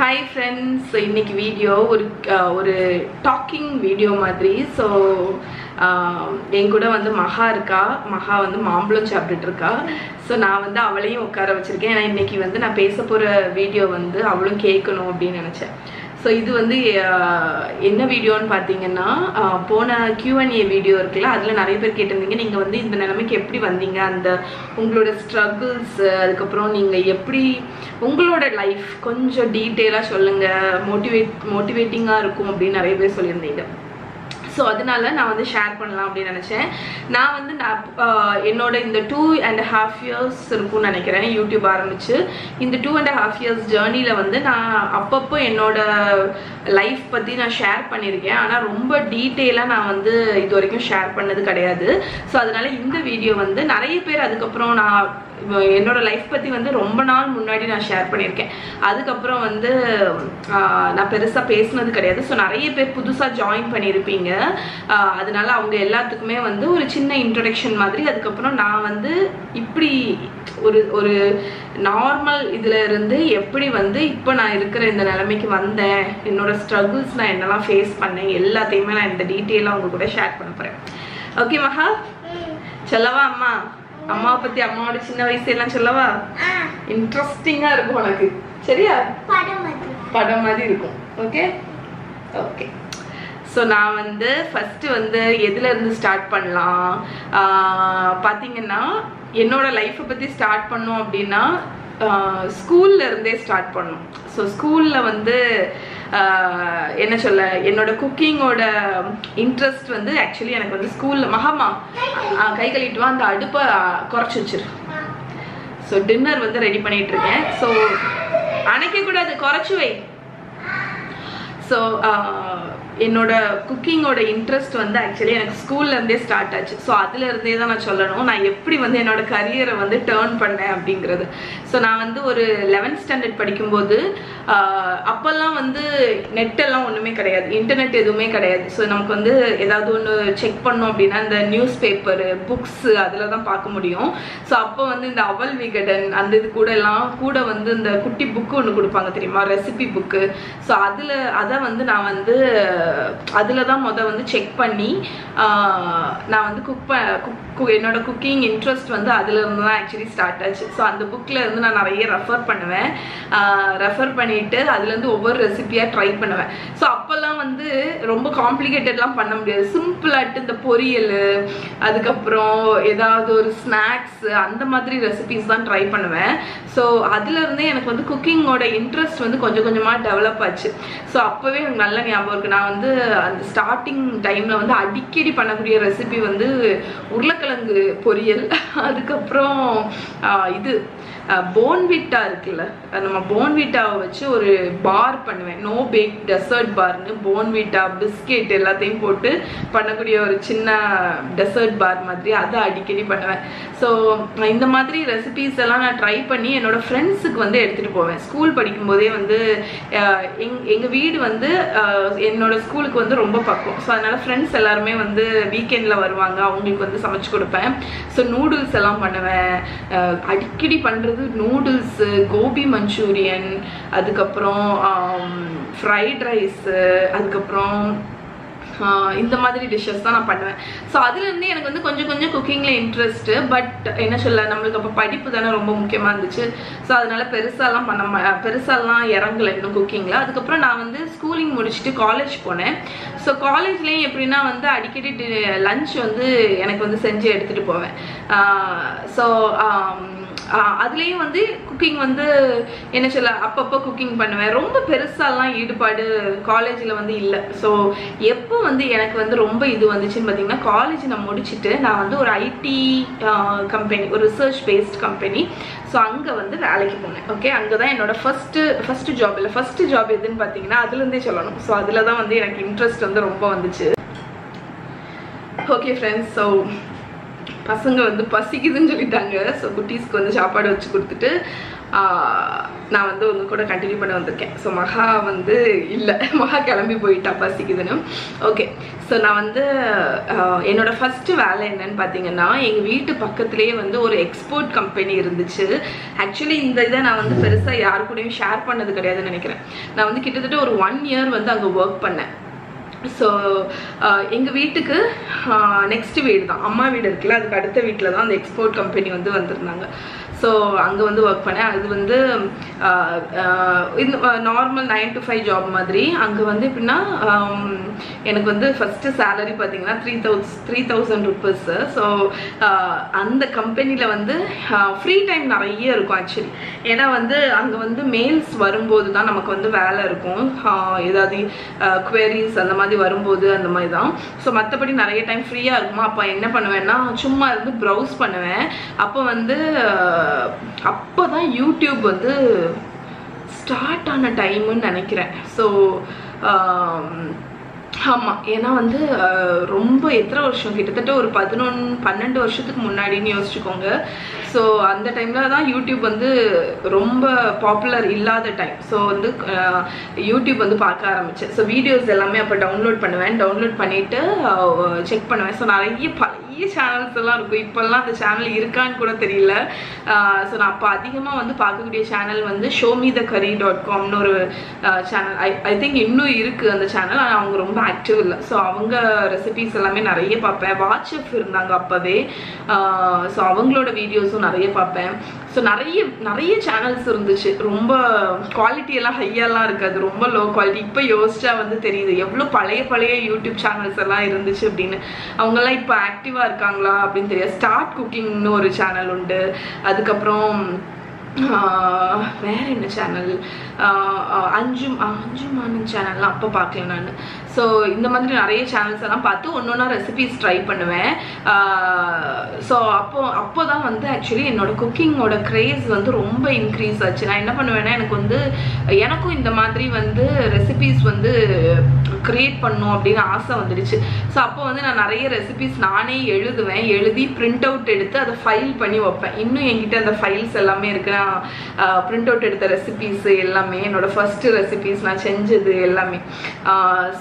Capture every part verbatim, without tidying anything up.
Hi friends, so இன்னைக்கு video ஒரு ஒரு டாக்கிங் வீடியோ மாதிரி. ஸோ என் கூட வந்து மகா இருக்கா, மகா வந்து மாம்பழம் சாப்பிட்டுட்டு இருக்கா. ஸோ நான் வந்து அவளையும் உட்கார வச்சிருக்கேன். ஏன்னா இன்னைக்கு வந்து நான் பேச போகிற வீடியோ வந்து அவளும் கேட்கணும் அப்படின்னு நினச்சேன். ஸோ இது வந்து என்ன வீடியோன்னு பார்த்தீங்கன்னா, போன கியூ அண்ட் ஏ வீடியோ இருக்குல்ல, அதில் நிறைய பேர் கேட்டிருந்தீங்க நீங்கள் வந்து இந்த நிலைமைக்கு எப்படி வந்தீங்க, அந்த உங்களோட ஸ்ட்ரகிள்ஸ், அதுக்கப்புறம் நீங்கள் எப்படி உங்களோட லைஃப் கொஞ்சம் டீட்டெயிலாக சொல்லுங்கள், மோட்டிவேட் மோட்டிவேட்டிங்காக இருக்கும் அப்படின்னு நிறைய பேர் சொல்லியிருந்தீங்க. ஸோ அதனால நான் வந்து ஷேர் பண்ணலாம் அப்படின்னு நினச்சேன். நான் வந்து நான் என்னோட இந்த டூ அண்ட் ஹாஃப் இயர்ஸ் இருக்கும்னு நினைக்கிறேன் யூடியூப் ஆரம்பித்து. இந்த டூ அண்ட் ஹாஃப் இயர்ஸ் ஜேர்னியில் வந்து நான் அப்பப்போ என்னோட லைஃப் பற்றி நான் ஷேர் பண்ணியிருக்கேன். ஆனால் ரொம்ப டீட்டெயிலாக நான் வந்து இது வரைக்கும் ஷேர் பண்ணது கிடையாது. ஸோ அதனால இந்த வீடியோ வந்து நிறைய பேர், அதுக்கப்புறம் நான் என்னோட லைஃப் பற்றி வந்து ரொம்ப நாள் முன்னாடி நான் ஷேர் பண்ணியிருக்கேன், அதுக்கப்புறம் வந்து நான் பெருசாக பேசினது கிடையாது. ஸோ நிறைய பேர் புதுசாக ஜாயின் பண்ணியிருப்பீங்க, அதனால அவங்க எல்லாத்துக்குமே வந்து ஒரு சின்ன இன்ட்ரடக்ஷன் மாதிரி, அதுக்கப்புறம் நான் வந்து இப்படி ஒரு ஒரு நார்மல் இதில் இருந்து எப்படி வந்து இப்போ நான் இருக்கிற இந்த நிலைமைக்கு வந்தேன், என்னோட ஸ்ட்ரகிள்ஸ் நான் என்னெல்லாம் ஃபேஸ் பண்ணேன், எல்லாத்தையுமே நான் இந்த டீட்டெயிலாக அவங்க கூட ஷேர் பண்ண போகிறேன். ஓகே மகா, சொல்லவா அம்மா? அம்மாவை பத்தி, அம்மாவோட சின்ன வயசு எல்லாம் சொல்லவா? இன்ட்ரெஸ்டிங்கா இருக்கும் உனக்கு, சரியா? படம் மாதிரி இருக்கும். Okay okay. ஸோ நான் வந்து ஃபஸ்ட்டு வந்து எதில் இருந்து ஸ்டார்ட் பண்ணலாம் பார்த்தீங்கன்னா, என்னோட லைஃப்பை பற்றி ஸ்டார்ட் பண்ணோம் அப்படின்னா ஸ்கூல்ல இருந்தே ஸ்டார்ட் பண்ணோம். ஸோ ஸ்கூலில் வந்து என்ன சொல்ல, என்னோட குக்கிங்கோட இன்ட்ரெஸ்ட் வந்து ஆக்சுவலி எனக்கு வந்து ஸ்கூலில் மகமா கை கழிட்டுவா, அந்த அடுப்பை குறைச்சி வச்சிரு. ஸோ டின்னர் வந்து ரெடி பண்ணிட்டு இருக்கேன். ஸோ அணைக்கக்கூடாது, குறைச்சி வை. ஸோ என்னோட குக்கிங்கோட இன்ட்ரெஸ்ட் வந்து ஆக்சுவலி எனக்கு ஸ்கூல்லேருந்தே ஸ்டார்ட் ஆச்சு. ஸோ அதுலேருந்தே தான் நான் சொல்லணும் நான் எப்படி வந்து என்னோட கரியரை வந்து டேர்ன் பண்ணேன் அப்படிங்கிறது. ஸோ நான் வந்து ஒரு லெவன்த் ஸ்டாண்டர்ட் படிக்கும்போது, அப்போல்லாம் வந்து நெட்டெல்லாம் ஒன்றுமே கிடையாது, இன்டர்நெட் எதுவுமே கிடையாது. ஸோ நமக்கு வந்து ஏதாவது ஒன்று செக் பண்ணோம் அப்படின்னா இந்த நியூஸ் பேப்பரு, புக்ஸு, அதில் தான் பார்க்க முடியும். ஸோ அப்போ வந்து இந்த அவல் விகடன் அந்த இது கூட எல்லாம் கூட வந்து இந்த குட்டி புக்கு ஒன்று கொடுப்பாங்க தெரியுமா, ரெசிபி புக்கு. ஸோ அதில் அதை வந்து நான் வந்து அதில் தான் மொதல் வந்து செக் பண்ணி நான் வந்து குக் குக் என்னோட குக்கிங் இன்ட்ரெஸ்ட் வந்து அதிலேருந்து தான் ஆக்சுவலி ஸ்டார்ட் ஆச்சு. ஸோ அந்த புக்கில் இருந்து நான் நிறைய ரெஃபர் பண்ணுவேன், ரெஃபர் பண்ணிவிட்டு அதுலேருந்து ஒவ்வொரு ரெசிபியாக ட்ரை பண்ணுவேன். ஸோ அப்போல்லாம் வந்து ரொம்ப காம்ப்ளிகேட்டட்லாம் பண்ண முடியாது, சிம்பிளாகிட்டு இந்த பொரியல், அதுக்கப்புறம் ஏதாவது ஒரு ஸ்நாக்ஸு, அந்த மாதிரி ரெசிபிஸ் தான் ட்ரை பண்ணுவேன். ஸோ அதுலேருந்தே எனக்கு வந்து குக்கிங்கோட இன்ட்ரெஸ்ட் வந்து கொஞ்சம் கொஞ்சமாக டெவலப் ஆச்சு. ஸோ அப்போவே எனக்கு நல்ல ஞாபகம் இருக்குது, நான் வந்து அந்த ஸ்டார்டிங் டைமில் வந்து அடிக்கடி பண்ணக்கூடிய ரெசிபி வந்து உருளைக்கிழங்கு பொரியல், அதுக்கப்புறம் இது போன்விட்டா இருக்குல்ல, நம்ம போன்விட்டாவை வச்சு ஒரு பார் பண்ணுவேன், நோ பேக் டெசர்ட் பார்னு. போன்விட்டா பிஸ்கெட் எல்லாத்தையும் போட்டு பண்ணக்கூடிய ஒரு சின்ன டெசர்ட் பார் மாதிரி, அதை அடிக்கடி பண்ணுவேன். ஸோ இந்த மாதிரி ரெசிபிஸ் எல்லாம் நான் ட்ரை பண்ணி என்னோடய ஃப்ரெண்ட்ஸுக்கு வந்து எடுத்துகிட்டு போவேன். ஸ்கூல் படிக்கும்போதே வந்து எங் எங்கள் வீடு வந்து என்னோட ஸ்கூலுக்கு வந்து ரொம்ப பக்கம். ஸோ அதனால் ஃப்ரெண்ட்ஸ் எல்லாருமே வந்து வீக்கெண்டில் வருவாங்க, அவங்களுக்கு வந்து சமைச்சு கொடுப்பேன். ஸோ நூடுல்ஸ் எல்லாம் பண்ணுவேன், அடிக்கடி பண்ணுறது நூடுல்ஸு, கோபி மஞ்சூரியன், அதுக்கப்புறம் ஃப்ரைட் ரைஸு, அதுக்கப்புறம் இந்த மாதிரி டிஷ்ஷஸ் தான் நான் பண்ணுவேன். ஸோ அதுலேருந்து எனக்கு வந்து கொஞ்சம் கொஞ்சம் குக்கிங்கில் இன்ட்ரெஸ்ட்டு. பட் என்ன சொல்ல, நம்மளுக்கு அப்போ படிப்பு தானே ரொம்ப முக்கியமாக இருந்துச்சு. ஸோ அதனால் பெருசாலாம் பண்ண பெருசாலாம் இறங்கலை இன்னும் குக்கிங்கில். அதுக்கப்புறம் நான் வந்து ஸ்கூலிங் முடிச்சுட்டு காலேஜ் போனேன். ஸோ காலேஜ்லேயும் எப்படின்னா வந்து அடிக்கடி லஞ்ச் வந்து எனக்கு வந்து செஞ்சு எடுத்துகிட்டு போவேன். ஸோ அதுலேயும் வந்து குக்கிங் வந்து என்ன சொல்ல, அப்பப்போ குக்கிங் பண்ணுவேன். ரொம்ப பெருசாலாம் ஈடுபாடு காலேஜில் வந்து இல்லை. ஸோ எப்போ வந்து எனக்கு வந்து ரொம்ப இது வந்துச்சுன்னு பார்த்தீங்கன்னா, காலேஜ் நான் முடிச்சுட்டு நான் வந்து ஒரு ஐடி கம்பெனி, ஒரு ரிசர்ச் பேஸ்ட் கம்பெனி, ஸோ அங்கே வந்து வேலைக்கு போனேன். ஓகே, அங்கே தான் என்னோட ஃபஸ்ட்டு ஃபஸ்ட்டு ஜாப் இல்லை ஃபஸ்ட்டு ஜாப் எதுன்னு பார்த்தீங்கன்னா அதுலேருந்தே சொல்லணும். ஸோ அதில் தான் வந்து எனக்கு இன்ட்ரெஸ்ட் வந்து ரொம்ப வந்துச்சு. ஓகே ஃப்ரெண்ட்ஸ், ஸோ பசங்க வந்து பசிக்குதுன்னு சொல்லிட்டாங்க. ஸோ குட்டீஸ்க்கு வந்து சாப்பாடு வச்சு கொடுத்துட்டு நான் வந்து உங்க கூட கண்டினியூ பண்ண வந்திருக்கேன். ஸோ மகா வந்து இல்லை, மகா கிளம்பி போயிட்டா பசிக்குதுன்னு. ஓகே, ஸோ நான் வந்து என்னோட ஃபர்ஸ்ட் வேலை என்னன்னு பார்த்தீங்கன்னா, எங்கள் வீட்டு பக்கத்துலேயே வந்து ஒரு எக்ஸ்போர்ட் கம்பெனி இருந்துச்சு. ஆக்சுவலி இந்த இதை நான் வந்து பெருசாக யாரு கூடயும் ஷேர் பண்ணது கிடையாதுன்னு நினைக்கிறேன். நான் வந்து கிட்டத்தட்ட ஒரு ஒன் இயர் வந்து அங்கே ஒர்க் பண்ணேன். ஸோ எங்கள் வீட்டுக்கு நெக்ஸ்ட் வீடு தான், அம்மா வீடு இருக்குல்ல, அதுக்கு அடுத்த வீட்டில் தான் அந்த எக்ஸ்போர்ட் கம்பெனி வந்து வந்திருந்தாங்க. ஸோ அங்கே வந்து ஒர்க் பண்ணேன். அது வந்து இந்த normal nine to five job மாதிரி. அங்கே வந்து எப்படின்னா, எனக்கு வந்து ஃபஸ்ட்டு சேலரி பார்த்தீங்கன்னா three thousand three thousand rupees. So அந்த கம்பெனியில் வந்து ஃப்ரீ டைம் நிறைய இருக்கும் ஆக்சுவலி. ஏன்னா வந்து அங்கே வந்து மெயில்ஸ் வரும்போது தான் நமக்கு வந்து வேலை இருக்கும், ஏதாவது குவரிஸ் அந்த மாதிரி வரும்போது அந்த மாதிரி தான். ஸோ மற்றபடி நிறைய டைம் ஃப்ரீயாக இருக்குமா. அப்போ என்ன பண்ணுவேன்னா, சும்மா இருந்து ப்ரௌஸ் பண்ணுவேன். அப்போ வந்து அப்போ தான் யூடியூப் வந்து ஸ்டார்ட் ஆன டைமுன்னு நினைக்கிறேன். ஸோ ஆமாம், ஏன்னா வந்து ரொம்ப எத்தனை வருஷம், கிட்டத்தட்ட ஒரு பதினொன்று பன்னெண்டு வருஷத்துக்கு முன்னாடின்னு யோசிச்சுக்கோங்க. ஸோ அந்த டைமில் தான் யூடியூப் வந்து ரொம்ப பாப்புலர் இல்லாத டைம். ஸோ வந்து யூடியூப் வந்து பார்க்க ஆரம்பித்தேன். ஸோ வீடியோஸ் எல்லாமே அப்போ டவுன்லோட் பண்ணுவேன், டவுன்லோட் பண்ணிவிட்டு செக் பண்ணுவேன். ஸோ நிறைய பழைய சேனல்ஸ் எல்லாம் இருக்கும். இப்போல்லாம் அந்த சேனல் இருக்கான்னு கூட தெரியல. ஸோ நான் அப்போ அதிகமாக வந்து பார்க்கக்கூடிய சேனல் வந்து ஷோமி த கரி டாட் காம்னு ஒரு சேனல். ஐ ஐ திங்க் இன்னும் இருக்குது அந்த சேனல், ஆனால் அவங்க ரொம்ப ஆக்டிவ் இல்லை. ஸோ அவங்க ரெசிபீஸ் எல்லாமே நிறைய பார்ப்பேன். வாட்ஸ்அப் இருந்தாங்க அப்போவே. ஸோ அவங்களோட வீடியோஸும் நிறைய பார்ப்பேன். ஸோ நிறைய நிறைய சேனல்ஸ் இருந்துச்சு. ரொம்ப குவாலிட்டியெல்லாம் ஹையெல்லாம் இருக்காது, ரொம்ப லோ குவாலிட்டி. இப்போ யோசிச்சா வந்து தெரியுது எவ்வளோ பழைய பழைய யூடியூப் சேனல்ஸ் எல்லாம் இருந்துச்சு அப்படின்னு. அவங்கெல்லாம் இப்போ ஆக்டிவாக இருக்காங்களா அப்படின்னு தெரியாது. ஸ்டார்ட் குக்கிங்னு ஒரு சேனல் உண்டு. அதுக்கப்புறம் வேற என்ன சேனல், அஞ்சும் அஞ்சும் மானன் சேனல்லாம் அப்போ பார்க்கல நான். ஸோ இந்த மாதிரி நிறைய சேனல்ஸ் எல்லாம் பார்த்து ஒன்று ஒன்றா ரெசிபிஸ் ட்ரை பண்ணுவேன். ஸோ அப்போ அப்போ தான் வந்து ஆக்சுவலி என்னோட குக்கிங்கோட க்ரேஸ் வந்து ரொம்ப இன்க்ரீஸ் ஆச்சு. நான் என்ன பண்ணுவேன்னா, எனக்கு வந்து எனக்கும் இந்த மாதிரி வந்து ரெசிபிஸ் வந்து க்ரியேட் பண்ணும் அப்படின்னு ஆசை வந்துடுச்சு. ஸோ அப்போ வந்து நான் நிறைய ரெசிபிஸ் நானே எழுதுவேன். எழுதி பிரிண்ட் அவுட் எடுத்து அதை ஃபைல் பண்ணி வைப்பேன். இன்னும் என்கிட்ட அந்த ஃபைல்ஸ் எல்லாமே இருக்கு. நான் பிரிண்ட் அவுட் எடுத்த ரெசிபிஸ் எல்லாமே, என்னோட ஃபர்ஸ்ட் ரெசிபிஸ் நான் செஞ்சது எல்லாமே.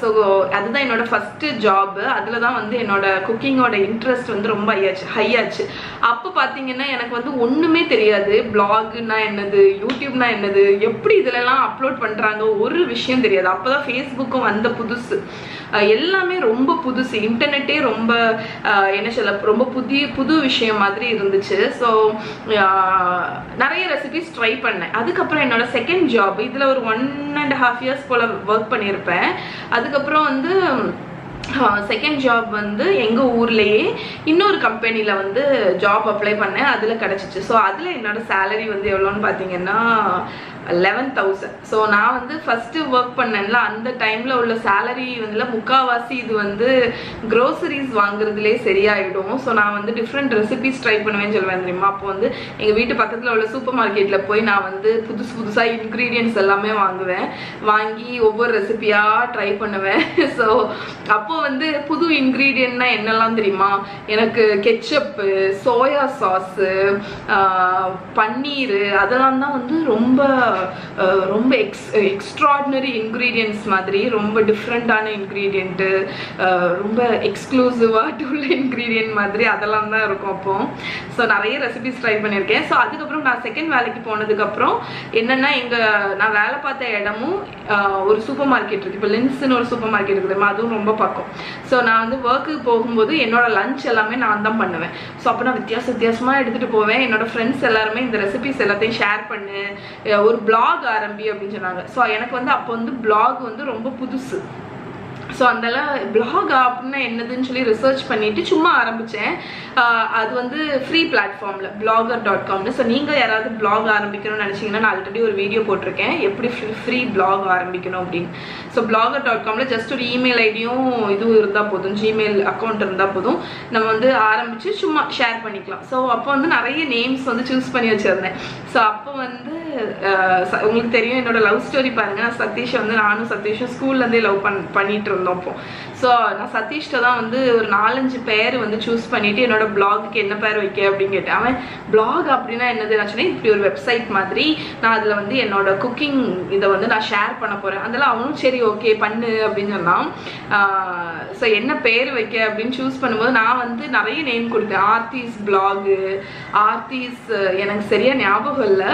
ஸோ அதுதான் என்னோட ஃபர்ஸ்ட் ஜாப். அதில் தான் வந்து என்னோட குக்கிங்கோட இன்ட்ரெஸ்ட் வந்து ரொம்ப ஹையாச்சு. அப்போ பார்த்தீங்கன்னா எனக்கு வந்து ஒன்றுமே தெரியாது. பிளாக்னா என்னது, யூடியூப்னா என்னது, எப்படி இதிலலாம் அப்லோட் பண்ணுறாங்க, ஒரு விஷயம் தெரியாது. அப்போ தான் ஃபேஸ்புக்கும் வந்த புதுசு, எல்லாமே ரொம்ப புதுசு. இன்டர்நெட்டே ரொம்ப என்ன சொல்ல, ரொம்ப புதிய புது விஷயம் மாதிரி இருந்துச்சு. ஸோ நிறைய ரெசிபிஸ் ட்ரை பண்ணேன். அதுக்கப்புறம் என்னோட செகண்ட் ஜாப், இதில் ஒரு ஒன் அண்ட் ஹாஃப் இயர்ஸ் போல் ஒர்க் பண்ணியிருப்பேன். அதுக்கப்புறம் வந்து செகண்ட் ஜாப் வந்து எங்கள் ஊர்லேயே இன்னொரு கம்பெனியில் வந்து ஜாப் அப்ளை பண்ணேன். அதில் கிடச்சிச்சு. ஸோ அதில் என்னோட சேலரி வந்து எவ்வளோன்னு பார்த்தீங்கன்னா லெவன் தௌசண்ட். ஸோ நான் வந்து ஃபஸ்ட்டு ஒர்க் பண்ணேன்ல, அந்த டைமில் உள்ள சேலரி வந்து முக்கால்வாசி இது வந்து க்ரோசரிஸ் வாங்குறதுலே சரியாயிடும். ஸோ நான் வந்து டிஃப்ரெண்ட் ரெசிபிஸ் ட்ரை பண்ணுவேன்னு சொல்லுவேன் தெரியுமா. அப்போ வந்து எங்கள் வீட்டு பக்கத்தில் உள்ள சூப்பர் மார்க்கெட்டில் போய் நான் வந்து புதுசு புதுசாக இன்க்ரீடியன்ட்ஸ் எல்லாமே வாங்குவேன். வாங்கி ஒவ்வொரு ரெசிபியாக ட்ரை பண்ணுவேன். ஸோ அப்போது வந்து புது இன்க்ரீடியன்ட்னா என்னெல்லாம் தெரியுமா, எனக்கு கெச்சப்பு, சோயா சாஸு, பன்னீர், அதெல்லாம் தான் வந்து ரொம்ப ரொம்ப எக்ஸ் எக்ஸ்ட்ராடினரி இன்க்ரீடியன்ட்ஸ் மாதிரி, ரொம்ப டிஃப்ரெண்ட்டான இன்க்ரீடியன்ட்டு, ரொம்ப எக்ஸ்க்ளூசிவாக உள்ள இன்க்ரீடியன்ட் மாதிரி அதெல்லாம் தான் இருக்கும் அப்போ. ஸோ நிறைய ரெசிபிஸ் ட்ரை பண்ணியிருக்கேன். ஸோ அதுக்கப்புறம் நான் செகண்ட் வேலைக்கு போனதுக்கப்புறம் என்னென்னா, எங்கள் நான் வேலை பார்த்த இடமும் ஒரு சூப்பர் மார்க்கெட் இருக்குது. இப்போ லின்ஸ்ன்னு ஒரு சூப்பர் மார்க்கெட் இருக்குது, அதுவும் ரொம்ப பக்கம். ஸோ நான் வந்து ஒர்க்குக்கு போகும்போது என்னோட லஞ்ச் எல்லாமே நான் தான் பண்ணுவேன். ஸோ அப்போ நான் வித்தியாச வித்தியாசமாக எடுத்துகிட்டு போவேன். என்னோட ஃப்ரெண்ட்ஸ் எல்லாருமே இந்த ரெசிபிஸ் எல்லாத்தையும் ஷேர் பண்ணு, ஒரு பிளாக் ஆரம்பி அப்படின்னு சொன்னாங்க. ஸோ எனக்கு வந்து அப்போ வந்து பிளாக் வந்து ரொம்ப புதுசு. ஸோ அதெல்லாம் பிளாக் ஆப்னா என்னதுன்னு சொல்லி ரிசர்ச் பண்ணிவிட்டு சும்மா ஆரம்பித்தேன். அது வந்து ஃப்ரீ பிளாட்ஃபார்மில் பிளாகர் டாட் காம்னு. ஸோ நீங்கள் யாராவது பிளாக் ஆரம்பிக்கணும்னு நினச்சிங்கன்னா, நான் ஆல்ரெடி ஒரு வீடியோ போட்டிருக்கேன் எப்படி ஃப்ரீ ஃப்ரீ பிளாக் ஆரம்பிக்கணும் அப்படின்னு. ஸோ பிளாகர் டாட் காமில் ஜஸ்ட் ஒரு இமெயில் ஐடியும் இதுவும் இருந்தால் போதும், ஜிமெயில் அக்கௌண்ட் இருந்தால் போதும். நம்ம வந்து ஆரம்பித்து சும்மா ஷேர் பண்ணிக்கலாம். ஸோ அப்போ வந்து நிறைய நேம்ஸ் வந்து சூஸ் பண்ணி வச்சுருந்தேன். ஸோ அப்போ வந்து உங்களுக்கு தெரியும் என்னோட லவ் ஸ்டோரி பாருங்க. நான் சதீஷ் வந்து நானும் சதீஷும் ஸ்கூல்ல இருந்தே லவ் பண்ணிட்டு இருந்தோம். அப்போ ஸோ நான் சதீஷ்ட தான் வந்து ஒரு நாலஞ்சு பேர் வந்து சூஸ் பண்ணிட்டு என்னோட பிளாகுக்கு என்ன பேர் வைக்க அப்படின்னு கேட்டேன். அவன் பிளாக் அப்படின்னா என்னது நான் சொன்னேன், இப்படி ஒரு வெப்சைட் மாதிரி, நான் அதில் வந்து என்னோட குக்கிங் இதை வந்து நான் ஷேர் பண்ண போறேன். அதெல்லாம் அவனும் சரி ஓகே பண்ணு அப்படின்னு சொன்னான். ஸோ என்ன பேர் வைக்க அப்படின்னு சூஸ் பண்ணும்போது நான் வந்து நிறைய நேம் கொடுத்தேன். ஆர்த்திஸ் பிளாகு, ஆர்த்திஸ் எனக்கு சரியா ஞாபகம் இல்லை,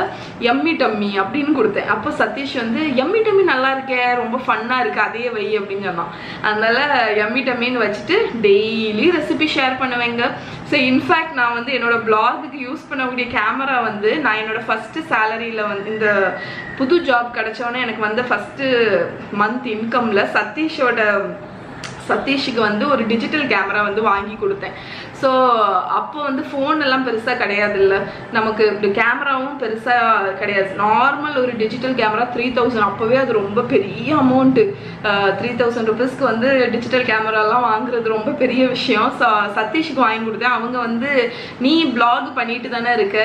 யம்மி டம்மி அப்படின்னு கொடுத்தேன். அப்போ சதீஷ் வந்து யம்மி டம்மி நல்லா இருக்கே, ரொம்ப ஃபன்னா இருக்கு, அதே வை அப்படின்னு சொன்னான். அதனால யம்மி டம்மின்னு வச்சுட்டு டெய்லி ரெசிபி ஷேர் பண்ணுவேங்க. ஸோ இன்ஃபேக்ட் நான் வந்து என்னோட பிளாகுக்கு யூஸ் பண்ணக்கூடிய கேமரா வந்து நான் என்னோட ஃபர்ஸ்ட் சேலரியில் வந்து இந்த புது ஜாப் கிடைச்சோன்னே எனக்கு வந்து ஃபர்ஸ்ட் மந்த் இன்கம்ல சதீஷோட சதீஷுக்கு வந்து ஒரு டிஜிட்டல் கேமரா வந்து வாங்கி கொடுத்தேன். ஸோ அப்போ வந்து ஃபோன் எல்லாம் பெருசாக கிடையாது இல்லை, நமக்கு கேமராவும் பெருசாக கிடையாது. நார்மல் ஒரு டிஜிட்டல் கேமரா த்ரீ தௌசண்ட் அப்போவே அது ரொம்ப பெரிய அமௌண்ட்டு. த்ரீ தௌசண்ட் ருபீஸ்க்கு வந்து டிஜிட்டல் கேமராலாம் வாங்குறது ரொம்ப பெரிய விஷயம். ஸோ சதீஷுக்கு வாங்கி கொடுத்தேன். அவங்க வந்து நீ பிளாக் பண்ணிட்டு தானே இருக்க,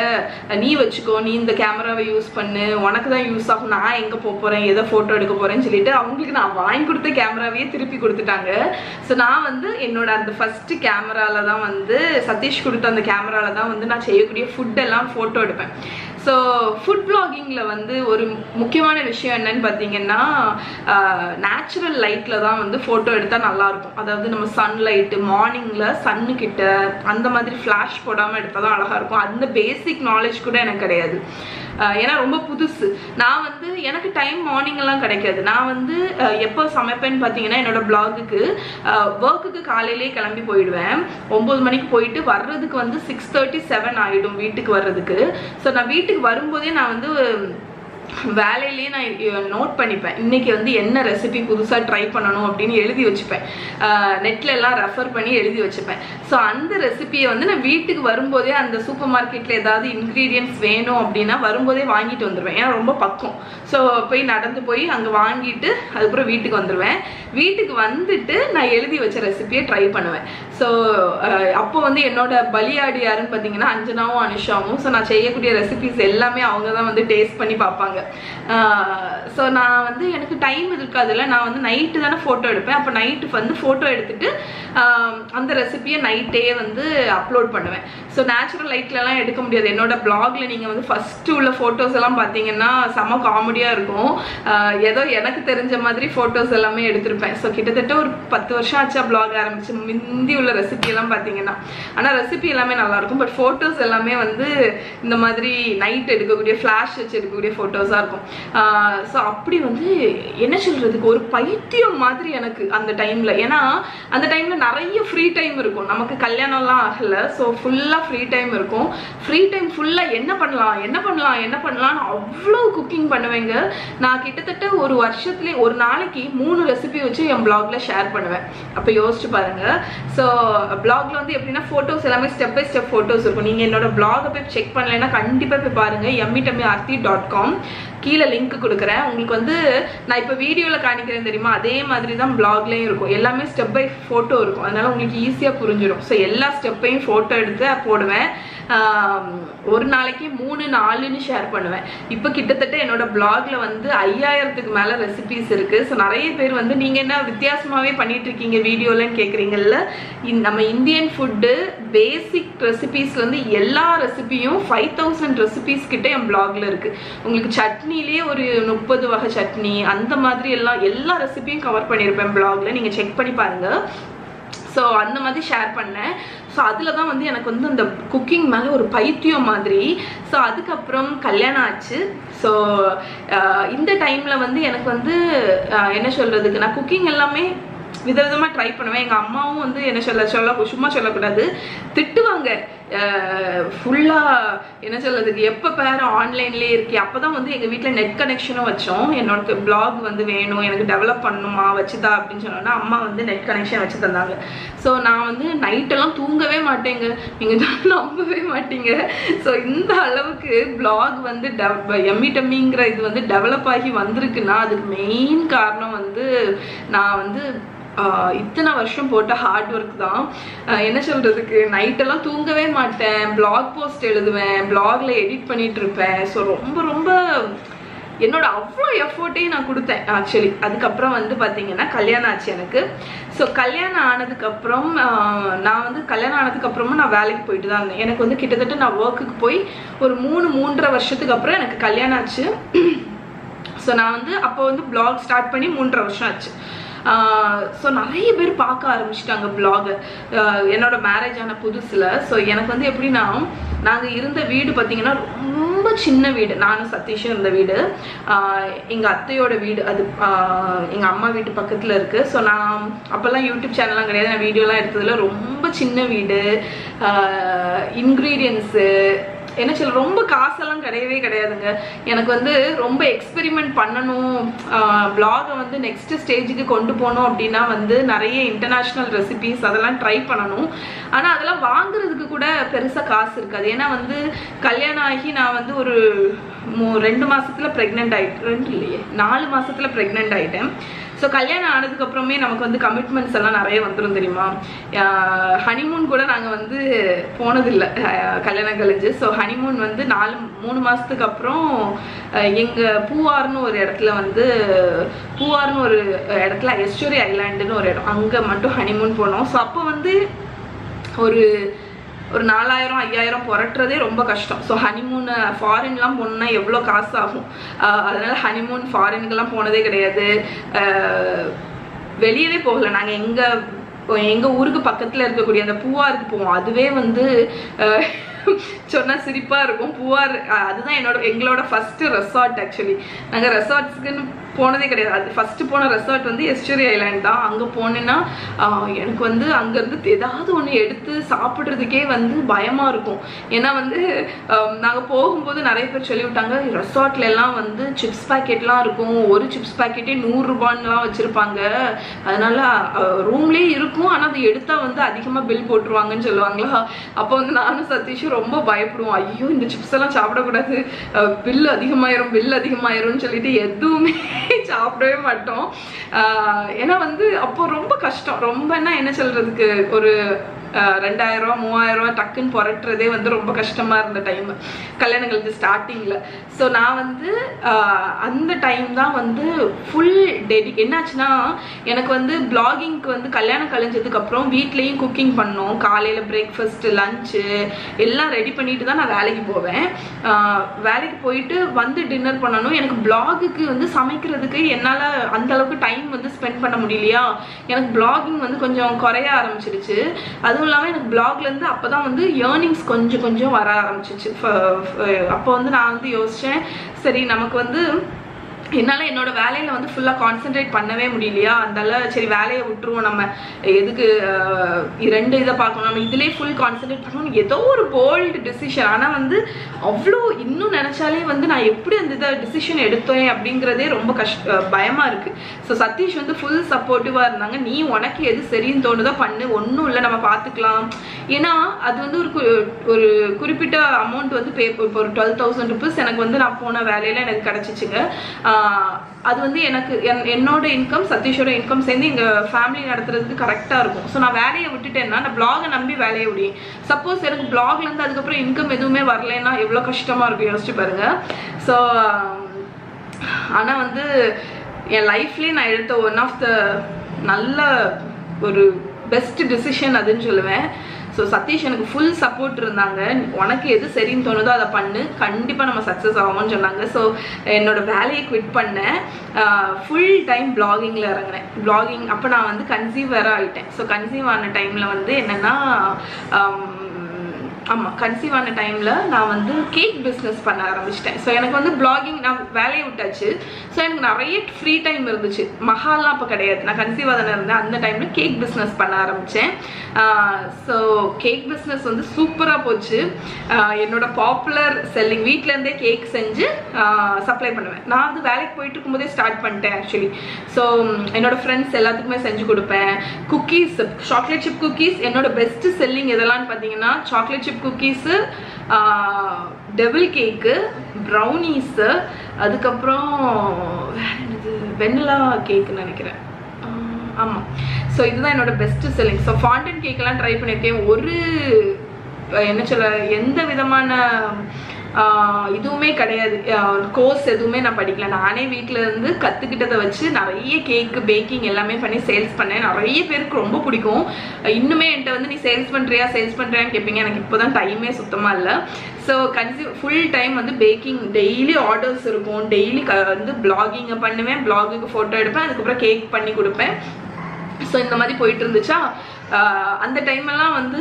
நீ வச்சுக்கோ, நீ இந்த கேமராவை யூஸ் பண்ணு, உனக்கு தான் யூஸ் ஆகும், நான் எங்கே போக போகிறேன், எதை ஃபோட்டோ எடுக்க போகிறேன்னு சொல்லிட்டு அவங்களுக்கு நான் வாங்கி கொடுத்த கேமராவையே திருப்பி கொடுத்துட்டாங்க. ஸோ நான் வந்து என்னோட அந்த ஃபர்ஸ்ட் கேமரால தான் வந்து சதீஷ் கொடுத்த அந்த கேமரால தான் வந்து நான் செய்யக்கூடிய ஃபுட் எல்லாம் ஃபோட்டோ எடுப்பேன். ஸோ ஃபுட் பிளாகிங்கில் வந்து ஒரு முக்கியமான விஷயம் என்னன்னு பார்த்தீங்கன்னா, நேச்சுரல் லைட்டில் தான் வந்து ஃபோட்டோ எடுத்தால் நல்லாயிருக்கும். அதாவது நம்ம சன்லைட்டு மார்னிங்கில் சன்னுக்கிட்ட அந்த மாதிரி ஃப்ளாஷ் போடாமல் எடுத்தால் தான் அழகாக இருக்கும். அந்த பேசிக் நாலேஜ் கூட எனக்கு கிடையாது, ஏன்னா ரொம்ப புதுசு. நான் வந்து எனக்கு டைம் மார்னிங்கெல்லாம் கிடைக்காது. நான் வந்து எப்போ சமைப்பேன்னு பார்த்தீங்கன்னா, என்னோட பிளாகுக்கு ஒர்க்குக்கு காலையிலே கிளம்பி போயிடுவேன். ஒம்பது மணிக்கு போயிட்டு வர்றதுக்கு வந்து சிக்ஸ் தேர்ட்டி செவன் ஆகிடும் வீட்டுக்கு வர்றதுக்கு. ஸோ நான் வீட்டுக்கு வரும்போதே நான் வந்து வேலையிலேயே நான் நோட் பண்ணிப்பேன், இன்னைக்கு வந்து என்ன ரெசிபி புதுசாக ட்ரை பண்ணணும் அப்படின்னு எழுதி வச்சுப்பேன். நெட்டில் எல்லாம் ரெஃபர் பண்ணி எழுதி வச்சுப்பேன். ஸோ அந்த ரெசிபியை வந்து நான் வீட்டுக்கு வரும்போதே அந்த சூப்பர் மார்க்கெட்டில் ஏதாவது இன்க்ரீடியன்ட்ஸ் வேணும் அப்படின்னா வரும்போதே வாங்கிட்டு வந்துடுவேன், ஏன்னா ரொம்ப பக்கம். ஸோ போய் நடந்து போய் அங்கே வாங்கிட்டு அதுக்கப்புறம் வீட்டுக்கு வந்துடுவேன். வீட்டுக்கு வந்துட்டு நான் எழுதி வச்ச ரெசிபியை ட்ரை பண்ணுவேன். ஸோ அப்போ வந்து என்னோட பலியாடு யாருன்னு பார்த்தீங்கன்னா அஞ்சனாவும் அனுஷாவும். ஸோ நான் செய்யக்கூடிய ரெசிபிஸ் எல்லாமே அவங்க தான் வந்து டேஸ்ட் பண்ணி பார்ப்பாங்க. ஸோ நான் வந்து எனக்கு டைம் இருக்காதுல்ல, நான் வந்து நைட்டு தானே ஃபோட்டோ எடுப்பேன். அப்போ நைட்டு வந்து ஃபோட்டோ எடுத்துட்டு அந்த ரெசிபியை நைட்டே வந்து அப்லோட் பண்ணுவேன். ஸோ நேச்சுரல் லைட்லலாம் எடுக்க முடியாது. என்னோட பிளாக்ல நீங்கள் வந்து ஃபஸ்ட்டு உள்ள ஃபோட்டோஸ் எல்லாம் பார்த்தீங்கன்னா செம காமெடியாக இருக்கும். ஏதோ எனக்கு தெரிஞ்ச மாதிரி ஃபோட்டோஸ் எல்லாமே எடுத்திருப்பேன். ஸோ கிட்டத்தட்ட ஒரு பத்து வருஷம் ஆச்சா பிளாக் ஆரம்பிச்சு, முந்தி உள்ள ரெசிபியெல்லாம் பார்த்தீங்கன்னா. ஆனால் ரெசிபி எல்லாமே நல்லாயிருக்கும், பட் ஃபோட்டோஸ் எல்லாமே வந்து இந்த மாதிரி நைட் எடுக்கக்கூடிய ஃப்ளாஷ் வச்சு எடுக்கக்கூடிய ஃபோட்டோஸ் இருக்கும். ஸோ அப்படி வந்து என்ன சொல்றதுக்கு ஒரு பைத்தியம் மாதிரி எனக்கு அந்த டைம்ல. ஏன்னா அந்த டைம்ல நிறைய ஃப்ரீ டைம் இருக்கும், நமக்கு கல்யாணம்லாம் ஆகல. ஸோ ஃபுல்லா ஃப்ரீ டைம் இருக்கும். ஃப்ரீ டைம் ஃபுல்லா என்ன பண்ணலாம் என்ன பண்ணலாம் என்ன பண்ணலாம் அவ்வளோ குக்கிங் பண்ணுவேங்க. நான் கிட்டத்தட்ட ஒரு வருஷத்துலேயே ஒரு நாளைக்கு மூணு ரெசிபி வச்சு என் பிளாக்ல ஷேர் பண்ணுவேன். அப்போ யோசிச்சு பாருங்க. ஸோ பிளாக்ல வந்து எப்படின்னா ஃபோட்டோஸ் எல்லாமே ஸ்டெப் பை ஸ்டெப் ஃபோட்டோஸ் இருக்கும். நீங்க என்னோட பிளாகை போய் செக் பண்ணலைன்னா கண்டிப்பா போய் பாருங்க. yummy tummy aarthi dot com கீழே லிங்க் கொடுக்குறேன். உங்களுக்கு வந்து நான் இப்போ வீடியோவில் காணிக்கிறேன் தெரியுமா, அதே மாதிரி தான் பிளாக்லேயும் இருக்கும். எல்லாமே ஸ்டெப் பை ஃபோட்டோ இருக்கும், அதனால உங்களுக்கு ஈஸியாக புரிஞ்சிடும். ஸோ எல்லா ஸ்டெப்பையும் ஃபோட்டோ எடுத்து போடுவேன். ஒரு நாளைக்கு மூணு நாலுன்னு ஷேர் பண்ணுவேன். இப்போ கிட்டத்தட்ட என்னோட பிளாக்ல வந்து ஐயாயிரத்துக்கு மேலே ரெசிபிஸ் இருக்குது. ஸோ நிறைய பேர் வந்து நீங்கள் என்ன வித்தியாசமாகவே பண்ணிட்டு இருக்கீங்க வீடியோலன்னு கேட்குறீங்கல்ல. நம்ம இந்தியன் ஃபுட்டு பேசிக் ரெசிபீஸ்லேருந்து எல்லா ரெசிபியும் ஃபைவ் தௌசண்ட் ரெசிபிஸ் கிட்ட என் பிளாக்ல இருக்குது. உங்களுக்கு சட்னிலேயே ஒரு முப்பது வகை சட்னி அந்த மாதிரி எல்லாம் எல்லா ரெசிபியும் கவர் பண்ணியிருப்பேன் பிளாக்ல, நீங்கள் செக் பண்ணி பாருங்கள். ஸோ அந்த மாதிரி ஷேர் பண்ணேன். ஸோ அதில் தான் வந்து எனக்கு வந்து அந்த குக்கிங் மேலே ஒரு பைத்தியம் மாதிரி. ஸோ அதுக்கப்புறம் கல்யாணம் ஆச்சு. ஸோ இந்த டைமில் வந்து எனக்கு வந்து என்ன சொல்கிறதுக்கு, நான் குக்கிங் எல்லாமே விதவிதமாக ட்ரை பண்ணுவேன். எங்கள் அம்மாவும் வந்து என்ன சொல்ல சொல்ல சும்மா சொல்லக்கூடாது, திட்டுவாங்க ஃபுல்லாக. என்ன சொல்கிறதுக்கு எப்போ பேர் ஆன்லைன்லேயே இருக்கே. அப்போ தான் வந்து எங்கள் வீட்டில் நெட் கனெக்ஷனும் வச்சோம். என்னோட பிளாக் வந்து வேணும், எனக்கு டெவலப் பண்ணணுமா வச்சுதா அப்படின்னு சொன்னோன்னா அம்மா வந்து நெட் கனெக்ஷன் வச்சு தந்தாங்க. ஸோ நான் வந்து நைட்டெல்லாம் தூங்கவே மாட்டேங்க, நீங்கள் தான் நம்பவே மாட்டீங்க. ஸோ இந்த அளவுக்கு பிளாக் வந்து டெவ் எம்மி டம்மிங்கிற இது வந்து டெவலப் ஆகி வந்திருக்குன்னா அதுக்கு மெயின் காரணம் வந்து நான் வந்து இத்தனை வருஷம் போட்ட ஹார்ட் வர்க் தான். என்ன சொல்றதுக்கு, நைட்டெல்லாம் தூங்கவே மாட்டேன், பிளாக் போஸ்ட் எழுதுவேன், பிளாக்ல எடிட் பண்ணிட்டு இருப்பேன். ஸோ ரொம்ப ரொம்ப என்னோட அவ்வளோ எஃபோர்ட்டையும் நான் கொடுத்தேன் ஆக்சுவலி. அதுக்கப்புறம் வந்து பார்த்தீங்கன்னா கல்யாணம் ஆச்சு எனக்கு. ஸோ கல்யாணம் ஆனதுக்கப்புறம் நான் வந்து கல்யாணம் ஆனதுக்கப்புறமும் நான் வேலைக்கு போயிட்டு தான் இருந்தேன். எனக்கு வந்து கிட்டத்தட்ட நான் ஒர்க்குக்கு போய் ஒரு மூணு மூன்றரை வருஷத்துக்கு அப்புறம் எனக்கு கல்யாணம் ஆச்சு. ஸோ நான் வந்து அப்போ வந்து பிளாக் ஸ்டார்ட் பண்ணி மூன்றரை வருஷம் ஆச்சு. ஸோ நிறைய பேர் பார்க்க ஆரம்பிச்சிட்டாங்க பிளாகை என்னோட மேரேஜ் ஆன புதுசில். ஸோ எனக்கு வந்து எப்படின்னா, நாங்கள் இருந்த வீடு பார்த்தீங்கன்னா ரொம்ப சின்ன வீடு, நானும் சதீஷும் இருந்த வீடு, எங்கள் அத்தையோட வீடு, அது எங்கள் அம்மா வீட்டு பக்கத்தில் இருக்குது. ஸோ நான் அப்போல்லாம் யூடியூப் சேனல்லாம் கிடையாது, நான் வீடியோலாம் எடுத்ததில்ல. ரொம்ப சின்ன வீடு, இன்க்ரீடியன்ஸு என்ன சொல்ல, ரொம்ப காசெல்லாம் கிடையவே கிடையாதுங்க. எனக்கு வந்து ரொம்ப எக்ஸ்பெரிமெண்ட் பண்ணணும், பிளாகை வந்து நெக்ஸ்ட் ஸ்டேஜுக்கு கொண்டு போகணும் அப்படின்னா வந்து நிறைய இன்டர்நேஷ்னல் ரெசிபிஸ் அதெல்லாம் ட்ரை பண்ணணும். ஆனால் அதெல்லாம் வாங்குறதுக்கு கூட பெருசாக காசு இருக்காது. ஏன்னா வந்து கல்யாணம் ஆகி நான் வந்து ஒரு ரெண்டு மாசத்துல ப்ரெக்னென்ட் ஆயிட்டேன், ரெண்டு இல்லையே நாலு மாசத்துல ப்ரெக்னென்ட் ஆயிட்டேன். ஸோ கல்யாணம் ஆனதுக்கு அப்புறமே நமக்கு வந்து கமிட்மெண்ட்ஸ் எல்லாம் நிறைய வந்துடும் தெரியுமா. ஹனிமூன் கூட நாங்கள் வந்து போனதில்லை கல்யாணம் கழிஞ்சு. ஸோ ஹனிமூன் வந்து நாலு மூணு மாதத்துக்கு அப்புறம் எங்கள் பூவார்னு ஒரு இடத்துல வந்து பூவார்னு ஒரு இடத்துல எஸ்டோரி ஐலாண்டுன்னு ஒரு இடம், அங்கே மட்டும் ஹனிமூன் போனோம். ஸோ அப்போ வந்து ஒரு ஒரு நாலாயிரம் ஐயாயிரம் புரட்டுறதே ரொம்ப கஷ்டம். ஸோ ஹனிமூன் ஃபாரின்லாம் போனோம்னா எவ்வளோ காசு ஆகும், அதனால் ஹனிமூன் ஃபாரினுக்கெல்லாம் போனதே கிடையாது. வெளியவே போகலை நாங்கள், எங்கள் எங்கள் ஊருக்கு பக்கத்தில் இருக்கக்கூடிய அந்த பூவாருக்கு போவோம். அதுவே வந்து சொன்னால் சிரிப்பாக இருக்கும். பூவார் அதுதான் என்னோட எங்களோட ஃபஸ்ட்டு ரெசார்ட் ஆக்சுவலி. நாங்கள் ரெசார்ட்ஸுக்குன்னு போனதே கிடையாது. அது ஃபஸ்ட்டு போன ரெசார்ட் வந்து எஸ்டோரி ஐலாண்ட் தான். அங்கே போனேன்னா எனக்கு வந்து அங்கேருந்து ஏதாவது ஒன்று எடுத்து சாப்பிட்றதுக்கே வந்து பயமாக இருக்கும். ஏன்னா வந்து நாங்கள் போகும்போது நிறைய பேர் சொல்லிவிட்டாங்க, ரெசார்ட்லலாம் வந்து சிப்ஸ் பேக்கெட்லாம் இருக்கும், ஒரு சிப்ஸ் பேக்கெட்டே நூறுரூபான்லாம் வச்சுருப்பாங்க, அதனால் ரூம்லேயே இருக்கும், ஆனால் அது எடுத்தால் வந்து அதிகமாக பில் போட்டுருவாங்கன்னு சொல்லுவாங்களா. அப்போ வந்து நானும் சதீஷும் ரொம்ப பயப்படுவோம், ஐயோ இந்த சிப்ஸ் எல்லாம் சாப்பிடக்கூடாது, பில் அதிகமாயிரும் பில் அதிகமாயிரும்னு சொல்லிட்டு எதுவுமே சாப்பிடவே மாட்டோம். ஏன்னா வந்து அப்போ ரொம்ப கஷ்டம், ரொம்பன்னா என்ன சொல்றதுக்கு, ஒரு ரெண்டாயிரம் ரூபா மூவாயிரம் ரூபா டக்குன்னு புரட்டுறதே வந்து ரொம்ப கஷ்டமா இருந்த டைம் கல்யாணங்களுக்கு ஸ்டார்டிங்ல. ஸோ நான் வந்து அந்த டைம் தான் வந்து ஃபுல் டெடி என்னாச்சுன்னா, எனக்கு வந்து பிளாகிங்க்கு வந்து கல்யாணம் கழிஞ்சதுக்கு அப்புறம் வீட்லேயும் குக்கிங் பண்ணோம். காலையில பிரேக்ஃபாஸ்ட் லஞ்சு எல்லாம் ரெடி பண்ணிட்டு தான் நான் வேலைக்கு போவேன். வேலைக்கு போயிட்டு வந்து டின்னர் பண்ணணும். எனக்கு பிளாகுக்கு வந்து சமைக்கிறதுக்கு என்னால் அந்த அளவுக்கு டைம் வந்து ஸ்பெண்ட் பண்ண முடியலையா, எனக்கு பிளாகிங் வந்து கொஞ்சம் குறைய ஆரம்பிச்சிருச்சு. அது அதுவும் இல்லாமல் எனக்கு பிளாக்லேருந்து அப்போ தான் வந்து ஏர்னிங்ஸ் கொஞ்சம் கொஞ்சம் வர ஆரம்பிச்சிச்சு. அப்போ வந்து நான் வந்து யோசித்தேன், சரி நமக்கு வந்து என்னால் என்னோட வேலையில் வந்து ஃபுல்லாக கான்சென்ட்ரேட் பண்ணவே முடியலையா, அந்தால சரி வேலையை விட்டுருவோம், நம்ம எதுக்கு ரெண்டு இதை பார்க்கணும், நம்ம இதிலே ஃபுல் கான்சென்ட்ரேட் பண்ணணும், ஏதோ ஒரு போல்டு டிசிஷன். ஆனால் வந்து அவ்வளோ இன்னும் நினச்சாலே வந்து நான் எப்படி அந்த இதை டிசிஷன் எடுத்தேன் அப்படிங்கிறதே ரொம்ப கஷ்ட பயமாக இருக்குது. ஸோ சதீஷ் வந்து ஃபுல் சப்போர்ட்டிவாக இருந்தாங்க, நீ உனக்கு எது சரின்னு தோணுதோ பண்ணு, ஒன்றும் இல்லை நம்ம பார்த்துக்கலாம். ஏன்னா அது வந்து ஒரு ஒரு குறிப்பிட்ட அமௌண்ட் வந்து பே, இப்போ ஒரு டுவெல் தௌசண்ட் ருபீஸ் எனக்கு வந்து நான் போன வேலையில் எனக்கு கிடச்சிச்சுங்க. அது வந்து எனக்கு என்னோட இன்கம் சதீஷோட இன்கம் சேர்ந்து எங்கள் ஃபேமிலி நடத்துறதுக்கு கரெக்டாக இருக்கும். ஸோ நான் வேலையை விட்டுட்டேன்னா நான் பிளாகை நம்பி வேலையை விடியும். சப்போஸ் எனக்கு பிளாக்லேருந்து அதுக்கப்புறம் இன்கம் எதுவுமே வரலைன்னா எவ்வளோ கஷ்டமாக இருக்கும், யோசிச்சு பாருங்க. ஸோ ஆனால் வந்து என் லைஃப்லேயே நான் எடுத்த ஒன் ஆஃப் த நல்ல ஒரு பெஸ்ட் டிசிஷன் அதுன்னு சொல்லுவேன். ஸோ சதீஷ் எனக்கு ஃபுல் சப்போர்ட் இருந்தாங்க, உனக்கு எது சரின்னு தோணுதோ அதை பண்ணு, கண்டிப்பாக நம்ம சக்ஸஸ் ஆகும்னு சொன்னாங்க. ஸோ என்னோட வேலையை குவிட் பண்ணேன், ஃபுல் டைம் பிளாகிங்கில் இறங்கினேன். பிளாகிங் அப்போ நான் வந்து கன்சீவ் வேற ஆகிட்டேன். ஸோ கன்சீவ் ஆன டைமில் வந்து என்னென்னா, ஆமாம் கன்சீவ் ஆன டைமில் நான் வந்து கேக் பிஸ்னஸ் பண்ண ஆரம்பிச்சிட்டேன். ஸோ எனக்கு வந்து பிளாகிங் நான் வேலையை விட்டாச்சு. ஸோ எனக்கு நிறைய ஃப்ரீ டைம் இருந்துச்சு, மகால்லாம் அப்போ கிடையாது, நான் கன்சீவாக தானே இருந்தேன். அந்த டைமில் கேக் பிஸ்னஸ் பண்ண ஆரம்பித்தேன். ஸோ கேக் பிஸ்னஸ் வந்து சூப்பராக போச்சு. என்னோடய பாப்புலர் செல்லிங், வீட்டிலேருந்தே கேக் செஞ்சு சப்ளை பண்ணுவேன். நான் வந்து வேலைக்கு போயிட்டு இருக்கும்போதே ஸ்டார்ட் பண்ணிட்டேன் ஆக்சுவலி. ஸோ என்னோடய ஃப்ரெண்ட்ஸ் எல்லாத்துக்குமே செஞ்சு கொடுப்பேன். குக்கீஸ், சாக்லேட் சிப் குக்கீஸ் என்னோடய பெஸ்ட்டு செல்லிங். இதெல்லாம் பார்த்தீங்கன்னா chocolate chip cookies, டெபிள் cake, brownies, அதுக்கப்புறம் வேறு என்னது வெண்ணிலா கேக்குன்னு நினைக்கிறேன், ஆமாம். So So this is my best selling. So fondant cake la try pannirken oru enna solla endha vidhamana iduvume kadaiya course eduvume na padikala naane veetla irundhu kattukittadha vechi nariya cake baking ellame panni sales panna nariya perukku romba pidikum innume enta vandu nee sales pandriya sales pandriya nu keppinga enakku ippodan time e suttama illa so full time vandu baking daily orders irukum daily vandu blogging பண்ணுவேன் blogக்கு photo எடுப்பேன் அதுக்கு அப்புறம் cake பண்ணி கொடுப்பேன் so இந்த மாதிரி போயிட்டு இருந்துச்சா அந்த டைம் எல்லாம் வந்து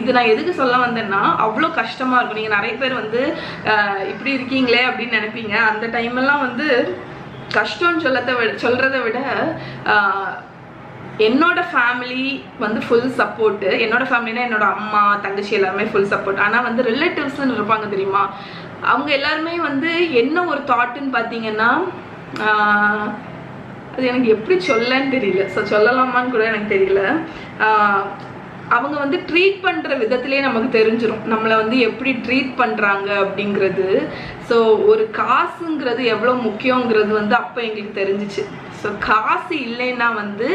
இது நான் எதுக்கு சொல்ல வந்தேன்னா அவ்வளோ கஷ்டமா இருக்கும் நீங்க நிறைய பேர் வந்து இப்படி இருக்கீங்களே அப்படி நினைப்பீங்க அந்த டைம் எல்லாம் வந்து கஷ்டம்னு சொல்லத சொல்றதை விட என்னோட ஃபேமிலி வந்து ஃபுல் சப்போர்ட் என்னோட ஃபேமிலினா என்னோட அம்மா தங்கச்சி எல்லாருமே ஃபுல் சப்போர்ட் ஆனா வந்து ரிலேட்டிவ்ஸ்ன்னு இருப்பாங்க தெரியுமா அவங்க எல்லாருமே வந்து என்ன ஒரு தாட்னு பாத்தீங்கன்னா அது எனக்கு எப்படி சொல்லன்னு தெரியல சோ சொல்லலாமான்னு கூட எனக்கு தெரியல அவங்க வந்து ட்ரீட் பண்ற விதத்திலே நமக்கு தெரிஞ்சிரும் நம்மள வந்து எப்படி ட்ரீட் பண்றாங்க அப்படிங்கிறது சோ ஒரு காசுங்கிறது எவ்வளவு முக்கியம்ங்கிறது வந்து அப்ப எங்களுக்கு தெரிஞ்சிச்சு சோ காசு இல்லைனா வந்து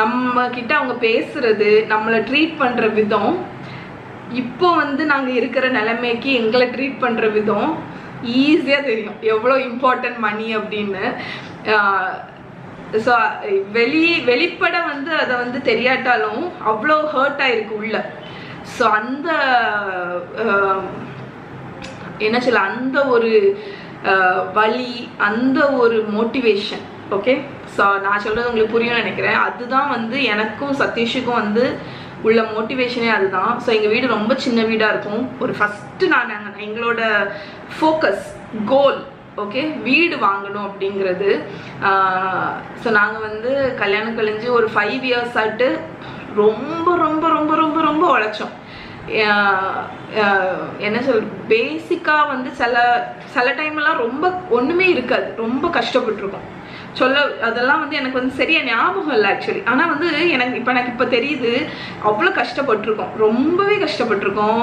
நம்ம கிட்ட அவங்க பேசுறது நம்மள ட்ரீட் பண்ற விதம் இப்போ வந்து நாங்க இருக்கிற நிலைமைக்கு எங்களை ட்ரீட் பண்ற விதம் ஈஸியா தெரியும் எவ்வளவு இம்பார்ட்டன்ட் மணி அப்படினு சோ வெளி வெளிப்பட வந்து அத வந்து தெரியாட்டாலும் அவ்ளோ ஹர்ட் ஆயிருக்கு உள்ள சோ அந்த என்ன சொல்ல அந்த ஒரு வலி அந்த ஒரு மோட்டிவேஷன் ஓகே சோ நான் சொல்றது உங்களுக்கு புரியும் நினைக்கிறேன் அதுதான் வந்து எனக்கும் சதீஷுக்கும் வந்து உள்ள மோட்டிவேஷனே அதுதான் சோ எங்க வீடு ரொம்ப சின்ன வீடா இருக்கும் ஒரு ஃபர்ஸ்ட் நான் எங்களோட ஃபோக்கஸ் கோல் ஓகே வீடு வாங்கணும் அப்படிங்கிறது சோ நாங்க வந்து கல்யாணம் கழிஞ்சு ஒரு ஃபைவ் இயர்ஸ் ஆட்டு ரொம்ப ரொம்ப ரொம்ப ரொம்ப ரொம்ப உழைச்சோம் என்ன சொல் பேசிக்கா வந்து சில சில டைம் எல்லாம் ரொம்ப ஒண்ணுமே இருக்காது ரொம்ப கஷ்டப்பட்டிருக்கோம் சொல்ல அதெல்லாம் வந்து எனக்கு வந்து சரியா ஞாபகம் இல்லை ஆக்சுவலி ஆனா வந்து எனக்கு இப்ப எனக்கு இப்ப தெரியுது அவ்வளவு கஷ்டப்பட்டிருக்கோம் ரொம்பவே கஷ்டப்பட்டிருக்கோம்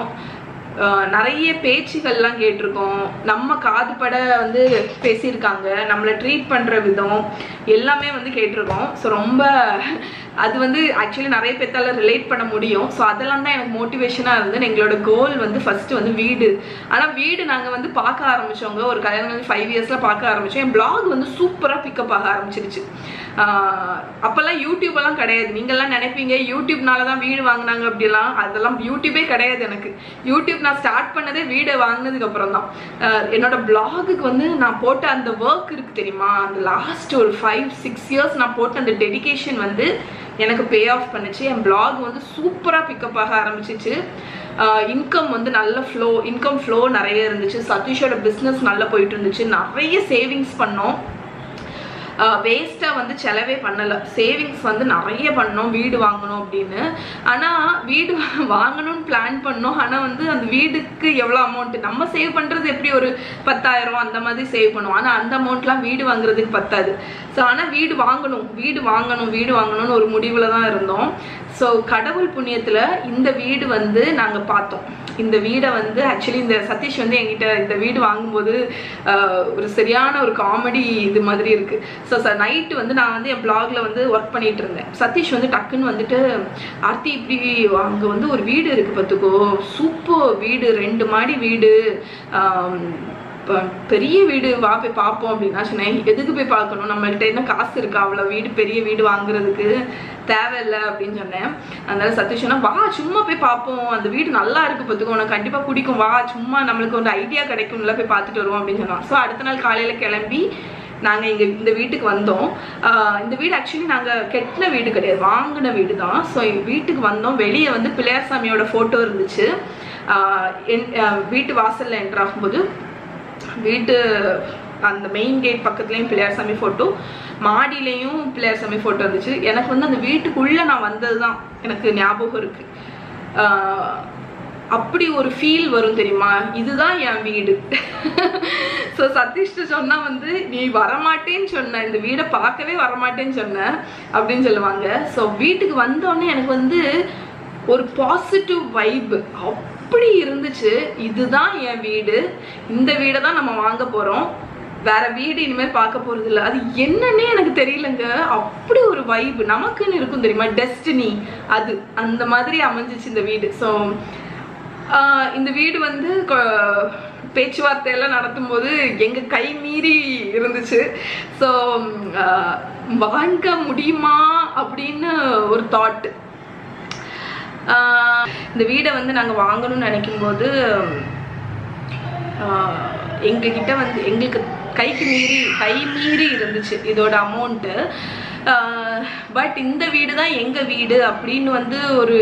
நிறைய பேச்சுகள்லாம் கேட்டிருக்கோம் நம்ம காதுபட வந்து பேசியிருக்காங்க நம்மளை ட்ரீட் பண்ற விதம் எல்லாமே வந்து கேட்டிருக்கோம் ஸோ ரொம்ப அது வந்து ஆக்சுவலி நிறைய பேத்தால ரிலேட் பண்ண முடியும் ஸோ அதெல்லாம் தான் எனக்கு மோட்டிவேஷனாக இருந்தது எங்களோட கோல் வந்து ஃபர்ஸ்ட் வந்து வீடு ஆனால் வீடு நாங்கள் வந்து பார்க்க ஆரம்பிச்சவங்க ஒரு கல்யாணம் ஃபைவ் இயர்ஸ்ல பார்க்க ஆரம்பிச்சோம் என் பிளாக் வந்து சூப்பராக பிக்கப் ஆக ஆரம்பிச்சிருச்சு அப்பெல்லாம் யூடியூப் எல்லாம் கிடையாது நீங்க எல்லாம் நினைப்பீங்க யூடியூப்னால தான் வீடு வாங்கினாங்க அப்படிலாம் அதெல்லாம் யூடியூபே கிடையாது எனக்கு யூடியூப் நான் ஸ்டார்ட் பண்ணதே வீடு வாங்கினதுக்கு அப்புறம் தான் என்னோட பிளாகுக்கு வந்து நான் போட்ட அந்த ஒர்க் இருக்கு தெரியுமா அந்த லாஸ்ட் ஒரு ஃபைவ் சிக்ஸ் இயர்ஸ் நான் போட்ட அந்த டெடிகேஷன் வந்து எனக்கு பே ஆஃப் பண்ணிச்சு என் பிளாக் வந்து சூப்பராக பிக்கப் ஆக ஆரம்பிச்சிச்சு இன்கம் வந்து நல்ல ஃப்ளோ இன்கம் ஃப்ளோ நிறைய இருந்துச்சு சதீஷோட பிஸ்னஸ் நல்லா போயிட்டு இருந்துச்சு நிறைய சேவிங்ஸ் பண்ணோம் வேஸ்ட்டாக வந்து செலவே பண்ணலை சேவிங்ஸ் வந்து நிறைய பண்ணோம் வீடு வாங்கணும் அப்படின்னு ஆனால் வீடு வாங்கணும்னு பிளான் பண்ணோம் ஆனால் வந்து அந்த வீடுக்கு எவ்வளோ அமௌண்ட் நம்ம சேவ் பண்ணுறது எப்படி ஒரு பத்தாயிரம் அந்த மாதிரி சேவ் பண்ணுவோம் ஆனால் அந்த அமௌண்ட்லாம் வீடு வாங்குறதுக்கு பத்தாது ஸோ ஆனால் வீடு வாங்கணும் வீடு வாங்கணும் வீடு வாங்கணும்னு ஒரு முடிவில் தான் இருந்தோம் ஸோ கடவுள் புண்ணியத்தில் இந்த வீடு வந்து நாங்கள் பார்த்தோம் இந்த வீடை வந்து ஆக்சுவலி இந்த சதீஷ் வந்து என்கிட்ட இந்த வீடு வாங்கும்போது ஒரு சரியான ஒரு காமெடி இது மாதிரி இருக்கு ஸோ சார் நைட்டு வந்து நான் வந்து என் பிளாக்ல வந்து ஒர்க் பண்ணிட்டு இருந்தேன் சதீஷ் வந்து டக்குன்னு வந்துட்டு ஆர்த்தி இப்படி அங்கே வந்து ஒரு வீடு இருக்கு பார்த்துக்கோ சூப்பர் வீடு ரெண்டு மாடி வீடு பெரிய வீடு வா போய் பார்ப்போம் அப்படின்னா சொன்னேன் எதுக்கு போய் பார்க்கணும் நம்மள்கிட்ட என்ன காசு இருக்கா அவ்வளோ வீடு பெரிய வீடு வாங்குறதுக்கு தேவையில்லை அப்படின்னு சொன்னேன் அதனால சதீஷ்னா வா சும்மா போய் பார்ப்போம் அந்த வீடு நல்லா இருக்கு பார்த்துக்கோ உனக்கு கண்டிப்பாக பிடிக்கும் வா சும்மா நம்மளுக்கு ஒரு ஐடியா கிடைக்கும்ல போய் பார்த்துட்டு வருவோம் அப்படின்னு சொன்னான் ஸோ அடுத்த நாள் காலையில் கிளம்பி நாங்கள் இங்கே இந்த வீட்டுக்கு வந்தோம் இந்த வீடு ஆக்சுவலி நாங்கள் கெட்டின வீடு கிடையாது வாங்கின வீடு தான் ஸோ எங்கள் வீட்டுக்கு வந்தோம் வெளியே வந்து பிள்ளையாசாமியோட ஃபோட்டோ இருந்துச்சு வீட்டு வாசலில் என்டர் ஆகும்போது வீட்டு அந்த மெயின் கேட் பக்கத்துலேயும் பிள்ளையாசாமி ஃபோட்டோ மாடியிலையும் பிள்ளையாசாமி ஃபோட்டோ இருந்துச்சு எனக்கு வந்து அந்த வீட்டுக்குள்ளே நான் வந்தது தான் எனக்கு ஞாபகம் இருக்குது அப்படி ஒரு ஃபீல் வரும் தெரியுமா இதுதான் என் வீடு ஸோ சதீஷ்ட சொன்னால் வந்து நீ வரமாட்டேன்னு சொன்ன இந்த வீடை பார்க்கவே வரமாட்டேன்னு சொன்ன அப்படின்னு சொல்லுவாங்க ஸோ வீட்டுக்கு வந்தோடனே எனக்கு வந்து ஒரு பாசிட்டிவ் வைபு அப்படி இருந்துச்சு இதுதான் என் வீடு இந்த வீடை தான் நம்ம வாங்க போகிறோம் வேற வீடு இனிமேல் பார்க்க போறது இல்லை. அது என்னன்னே எனக்கு தெரியலங்க. அப்படி ஒரு வைப் நமக்குன்னு இருக்கும் தெரியுமா, டெஸ்டினி. அது அந்த மாதிரி அமைஞ்சிச்சு இந்த வீடு. ஸோ இந்த வீடு வந்து பேச்சுவார்த்தையெல்லாம் நடத்தும் போது எங்க கை மீறி இருந்துச்சு. ஸோ வாங்க முடியுமா அப்படின்னு ஒரு தாட். இந்த வீடை வந்து நாங்கள் வாங்கணும்னு நினைக்கும் போது எங்ககிட்ட வந்து எங்களுக்கு கைக்கு மீறி கை மீறி இருந்துச்சு இதோட அமௌண்ட்டு. பட் இந்த வீடு தான் எங்கள் வீடு அப்படின்னு வந்து ஒரு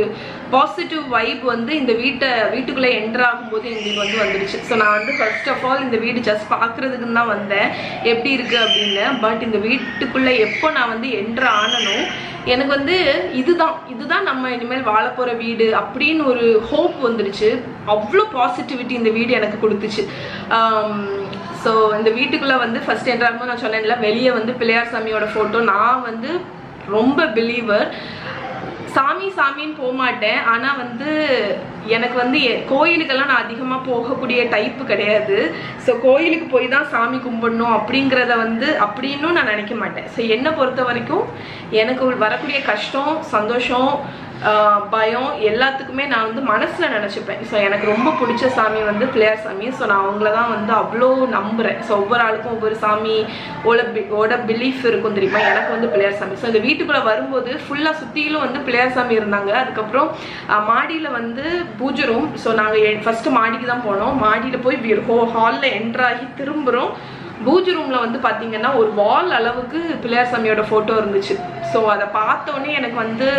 பாசிட்டிவ் வைப் வந்து இந்த வீட்டை வீட்டுக்குள்ளே என்டர் ஆகும்போது எங்களுக்கு வந்து வந்துடுச்சு. ஸோ நான் வந்து ஃபர்ஸ்ட் ஆஃப் ஆல் இந்த வீடு ஜஸ்ட் பார்க்குறதுக்குன்னு தான் வந்தேன், எப்படி இருக்குது அப்படின்னு. பட் இந்த வீட்டுக்குள்ளே எப்போ நான் வந்து என்டர் ஆனனும் எனக்கு வந்து இதுதான் இதுதான் நம்ம இனிமேல் வாழ போகிற வீடு அப்படின்னு ஒரு ஹோப் வந்துடுச்சு. அவ்வளோ பாசிட்டிவிட்டி இந்த வீடு எனக்கு கொடுத்துச்சு. ஸோ இந்த வீட்டுக்குள்ளே வந்து ஃபர்ஸ்ட் என்டர் ஆகும்போது நான் சொன்னேன்ல, வெளியே வந்து பிள்ளையார்சாமியோட ஃபோட்டோ. நான் வந்து ரொம்ப பிலீவர், சாமி சாமின்னு போகமாட்டேன். ஆனால் வந்து எனக்கு வந்து கோயிலுக்கெல்லாம் நான் அதிகமாக போகக்கூடிய டைப்பு கிடையாது. ஸோ கோயிலுக்கு போய் தான் சாமி கும்பிடணும் அப்படிங்கிறத வந்து அப்படின்னும் நான் நினைக்க மாட்டேன். ஸோ என்னை பொறுத்த வரைக்கும் எனக்கு வரக்கூடிய கஷ்டம், சந்தோஷம், பயம் எல்லாத்துக்குமே நான் வந்து மனசில் நினச்சிப்பேன். ஸோ எனக்கு ரொம்ப பிடிச்ச சாமி வந்து பிள்ளையார் சாமி. ஸோ நான் அவங்கள தான் வந்து அவ்வளோ நம்புகிறேன். ஸோ ஒவ்வொரு ஆளுக்கும் ஒவ்வொரு சாமி ஓட ஓட பிலீஃப் இருக்கும் தெரியுமா. எனக்கு வந்து பிள்ளையார் சாமி. ஸோ இந்த வீட்டுக்குள்ளே வரும்போது ஃபுல்லாக சுற்றிலும் வந்து பிள்ளையார் சாமி இருந்தாங்க. அதுக்கப்புறம் மாடியில் வந்து பூஜை ரூம். ஸோ நாங்கள் ஃபஸ்ட்டு மாடிக்கு தான் போனோம். மாடியில் போய் ஹோ ஹாலில் என்ட்ராகி திரும்புகிறோம். பூஜை ரூமில் வந்து பார்த்தீங்கன்னா ஒரு வால் அளவுக்கு பிள்ளையார் சாமியோட ஃபோட்டோ இருந்துச்சு. ஸோ அதை பார்த்தோன்னே எனக்கு வந்து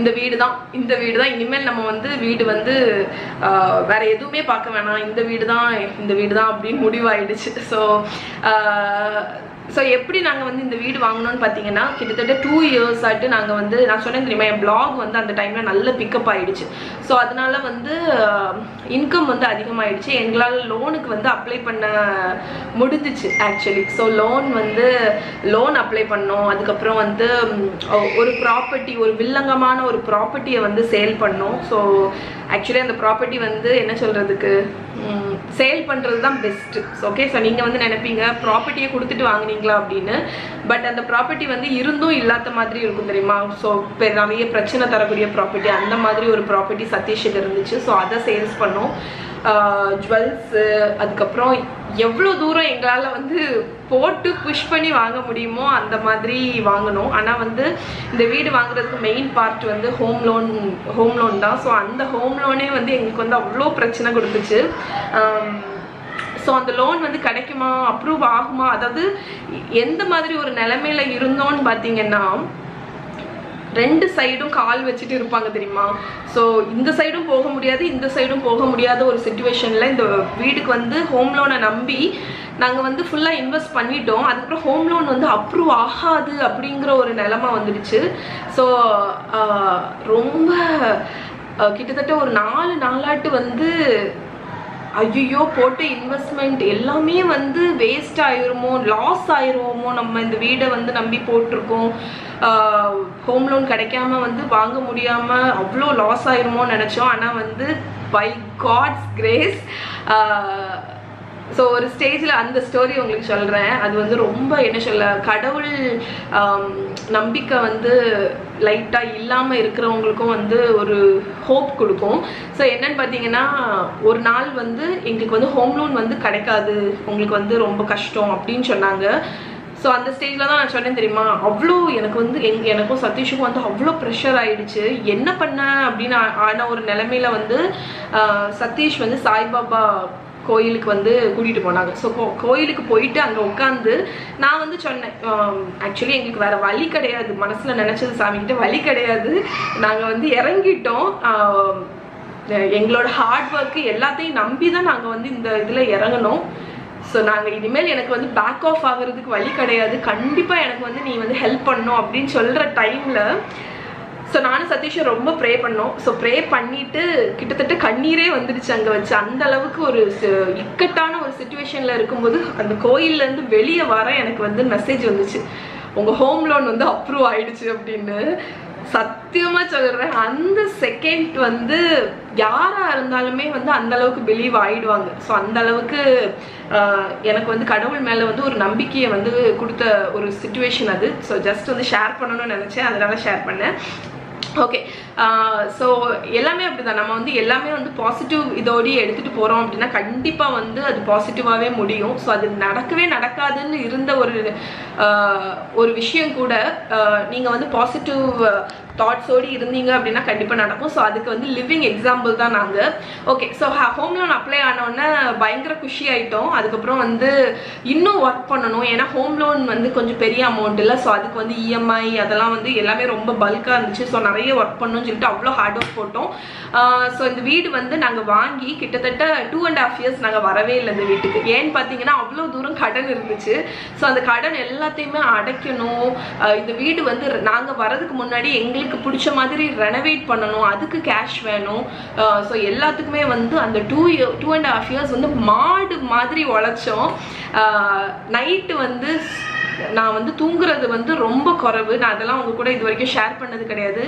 இந்த வீடு தான் இந்த வீடு தான் இனிமேல் நம்ம வந்து வீடு வந்து வேற எதுவுமே பார்க்க வேணாம், இந்த வீடு தான் இந்த வீடு தான் அப்படின்னு முடிவாயிடுச்சு. ஸோ ஸோ எப்படி நாங்கள் வந்து இந்த வீடு வாங்கினோன்னு பார்த்தீங்கன்னா, கிட்டத்தட்ட டூ இயர்ஸ் ஆகிட்டு நாங்கள் வந்து நான் சொன்னேன் தெரியுமா, என் பிளாக் வந்து அந்த டைமில் நல்ல பிக்கப் ஆகிடுச்சு. ஸோ அதனால் வந்து இன்கம் வந்து அதிகமாகிடுச்சு. எங்களால் லோனுக்கு வந்து அப்ளை பண்ண முடிஞ்சிச்சு ஆக்சுவலி. ஸோ லோன் வந்து லோன் அப்ளை பண்ணோம். அதுக்கப்புறம் வந்து ஒரு ப்ராப்பர்ட்டி, ஒரு வில்லங்கமான ஒரு ப்ராப்பர்ட்டியை வந்து சேல் பண்ணோம். ஸோ ஆக்சுவலி அந்த ப்ராப்பர்ட்டி வந்து என்ன சொல்கிறதுக்கு, சேல் பண்ணுறது தான் பெஸ்ட்டு. ஓகே, ஸோ நீங்கள் வந்து நினைப்பீங்க ப்ராப்பர்ட்டியை கொடுத்துட்டு வாங்கினீங்களா அப்படின்னு. பட் அந்த ப்ராப்பர்ட்டி வந்து இருந்தும் இல்லாத மாதிரி இருக்கும் தெரியுமா. ஸோ நிறைய பிரச்சனை தரக்கூடிய ப்ராப்பர்ட்டி, அந்த மாதிரி ஒரு ப்ராப்பர்ட்டி சதீஷில் இருந்துச்சு. ஸோ அதை சேல்ஸ் பண்ணோம். ஜுவல்ஸு, அதுக்கப்புறம் எவ்வளோ தூரம் எங்களால் வந்து போட்டு புஷ் பண்ணி வாங்க முடியுமோ அந்த மாதிரி வாங்கணும். ஆனால் வந்து இந்த வீடு வாங்குறதுக்கு மெயின் பார்ட் வந்து ஹோம் லோன் ஹோம் லோன் தான். ஸோ அந்த ஹோம் லோனே வந்து எங்களுக்கு வந்து அவ்வளோ பிரச்சனை கொடுத்துச்சு. ஸோ அந்த லோன் வந்து கிடைக்குமா, அப்ரூவ் ஆகுமா, அதாவது எந்த மாதிரி ஒரு நிலைமையில இருந்தோன்னு பார்த்தீங்கன்னா, ரெண்டு சைடும் கால் வச்சுட்டு இருப்பாங்க தெரியுமா. ஸோ இந்த சைடும் போக முடியாது, இந்த சைடும் போக முடியாத ஒரு சுச்சுவேஷனில் இந்த வீட்டுக்கு வந்து ஹோம் லோனை நம்பி நாங்கள் வந்து ஃபுல்லாக இன்வெஸ்ட் பண்ணிட்டோம். அதுக்கப்புறம் ஹோம் லோன் வந்து அப்ரூவ் ஆகாது அப்படிங்கிற ஒரு நிலமை வந்துடுச்சு. ஸோ ரொம்ப கிட்டத்தட்ட ஒரு நாலு நாளாட்டு வந்து ஐயோ போட்டு இன்வெஸ்ட்மெண்ட் எல்லாமே வந்து வேஸ்ட் ஆயிருமோ, லாஸ் ஆயிடுவோமோ, நம்ம இந்த வீடை வந்து நம்பி போட்டிருக்கோம், ஹோம் லோன் கிடைக்காம வந்து வாங்க முடியாமல் அவ்வளோ லாஸ் ஆயிருமோன்னு நினச்சோம். ஆனால் வந்து பை காட்ஸ் கிரேஸ், ஸோ ஒரு ஸ்டேஜில் அந்த ஸ்டோரி உங்களுக்கு சொல்கிறேன். அது வந்து ரொம்ப என்ன சொல்ல, கடவுள் நம்பிக்கை வந்து லைட்டாக இல்லாமல் இருக்கிறவங்களுக்கும் வந்து ஒரு ஹோப் கொடுக்கும். ஸோ என்னன்னு பார்த்தீங்கன்னா, ஒரு நாள் வந்து எங்களுக்கு வந்து ஹோம் லோன் வந்து கிடைக்காது, உங்களுக்கு வந்து ரொம்ப கஷ்டம் அப்படின்னு சொன்னாங்க. ஸோ அந்த ஸ்டேஜில் தான் நான் சொன்னேன் தெரியுமா, அவ்வளோ எனக்கு வந்து எங் எனக்கும் சதீஷுக்கும் வந்து அவ்வளோ ப்ரெஷர் ஆகிடுச்சு. என்ன பண்ண அப்படின்னு ஆன ஒரு நிலமையில வந்து சதீஷ் வந்து சாய்பாபா கோயிலுக்கு வந்து கூட்டிகிட்டு போனாங்க. ஸோ கோ கோயிலுக்கு போயிட்டு அங்கே உட்காந்து நான் வந்து சொன்னேன், ஆக்சுவலி எங்களுக்கு வேறு வழி கிடையாது, மனசில் நினச்சது சாமிக்கிட்ட வழி கிடையாது, நாங்கள் வந்து இறங்கிட்டோம். எங்களோட ஹார்ட் ஒர்க்கு எல்லாத்தையும் நம்பி தான் நாங்கள் வந்து இந்த இதில் இறங்கினோம். ஸோ நாங்கள் இனிமேல் எனக்கு வந்து பேக் ஆஃப் ஆகுறதுக்கு வழி கிடையாது, கண்டிப்பாக எனக்கு வந்து நீ வந்து ஹெல்ப் பண்ணணும் அப்படின்னு சொல்கிற டைமில் ஸோ நானும் சதீஷும் ரொம்ப ப்ரே பண்ணோம். ஸோ ப்ரே பண்ணிவிட்டு கிட்டத்தட்ட கண்ணீரே வந்துடுச்சு அங்கே வச்சு. அந்த அளவுக்கு ஒரு இக்கட்டான ஒரு சுச்சுவேஷனில் இருக்கும்போது அந்த கோயிலேருந்து வெளியே வர எனக்கு வந்து மெசேஜ் வந்துச்சு, உங்கள் ஹோம் லோன் வந்து அப்ரூவ் ஆகிடுச்சு அப்படின்னு. சத்தியமா சொல்றேன் அந்த செகண்ட் வந்து யாரா இருந்தாலுமே வந்து அந்த அளவுக்கு பிலீவ் ஆயிடுவாங்க. சோ அந்த அளவுக்கு எனக்கு வந்து கடவுள் மேல வந்து ஒரு நம்பிக்கையை வந்து கொடுத்த ஒரு சிச்சுவேஷன் அது. சோ ஜஸ்ட் வந்து ஷேர் பண்ணணும்னு நினைச்சேன், அதனால ஷேர் பண்ணேன். ஓகே, ஸோ எல்லாமே அப்படிதான். நம்ம வந்து எல்லாமே வந்து பாசிட்டிவ் இதோடய எடுத்துகிட்டு போகிறோம் அப்படின்னா கண்டிப்பாக வந்து அது பாசிட்டிவாகவே முடியும். ஸோ அது நடக்கவே நடக்காதுன்னு இருந்த ஒரு ஒரு விஷயம் கூட நீங்கள் வந்து பாசிட்டிவ் தாட்ஸோடு இருந்தீங்க அப்படின்னா கண்டிப்பாக நடக்கும். ஸோ அதுக்கு வந்து லிவிங் எக்ஸாம்பிள் தான் நாங்கள். Okay, so home loan apply ஆனோடனே பயங்கர குஷி ஆகிட்டோம். அதுக்கப்புறம் வந்து இன்னும் ஒர்க் பண்ணணும், ஏன்னா ஹோம் லோன் வந்து கொஞ்சம் பெரிய அமௌண்ட் இல்லை. ஸோ அதுக்கு வந்து இஎம்ஐ அதெல்லாம் வந்து எல்லாமே ரொம்ப பல்காக இருந்துச்சு. ஸோ நிறைய ஒர்க் பண்ணணும்னு சொல்லிட்டு அவ்வளோ ஹார்ட் ஒர்க் போட்டோம். ஸோ இந்த வீடு வந்து நாங்கள் வாங்கி கிட்டத்தட்ட டூ அண்ட் ஹாஃப் இயர்ஸ் நாங்கள் வரவே இல்லை இந்த வீட்டுக்கு. ஏன்னு பார்த்தீங்கன்னா அவ்வளோ தூரம் கடன் இருந்துச்சு. ஸோ அந்த கடன் எல்லாத்தையுமே அடைக்கணும். இந்த வீடு வந்து நாங்கள் வரதுக்கு முன்னாடி எங்களுக்கு பிடிச்ச மாதிரி ரெனோவேட் பண்ணணும், அதுக்கு கேஷ் வேணும். ஸோ எல்லாத்துக்குமே வந்து அந்த two year two and half years வந்து மாடு மாதிரி உழைச்சோம். நைட்டு வந்து நான் வந்து தூங்குறது வந்து ரொம்ப குறைவு. நான் அதெல்லாம் அவங்க கூட இது வரைக்கும் ஷேர் பண்ணது கிடையாது.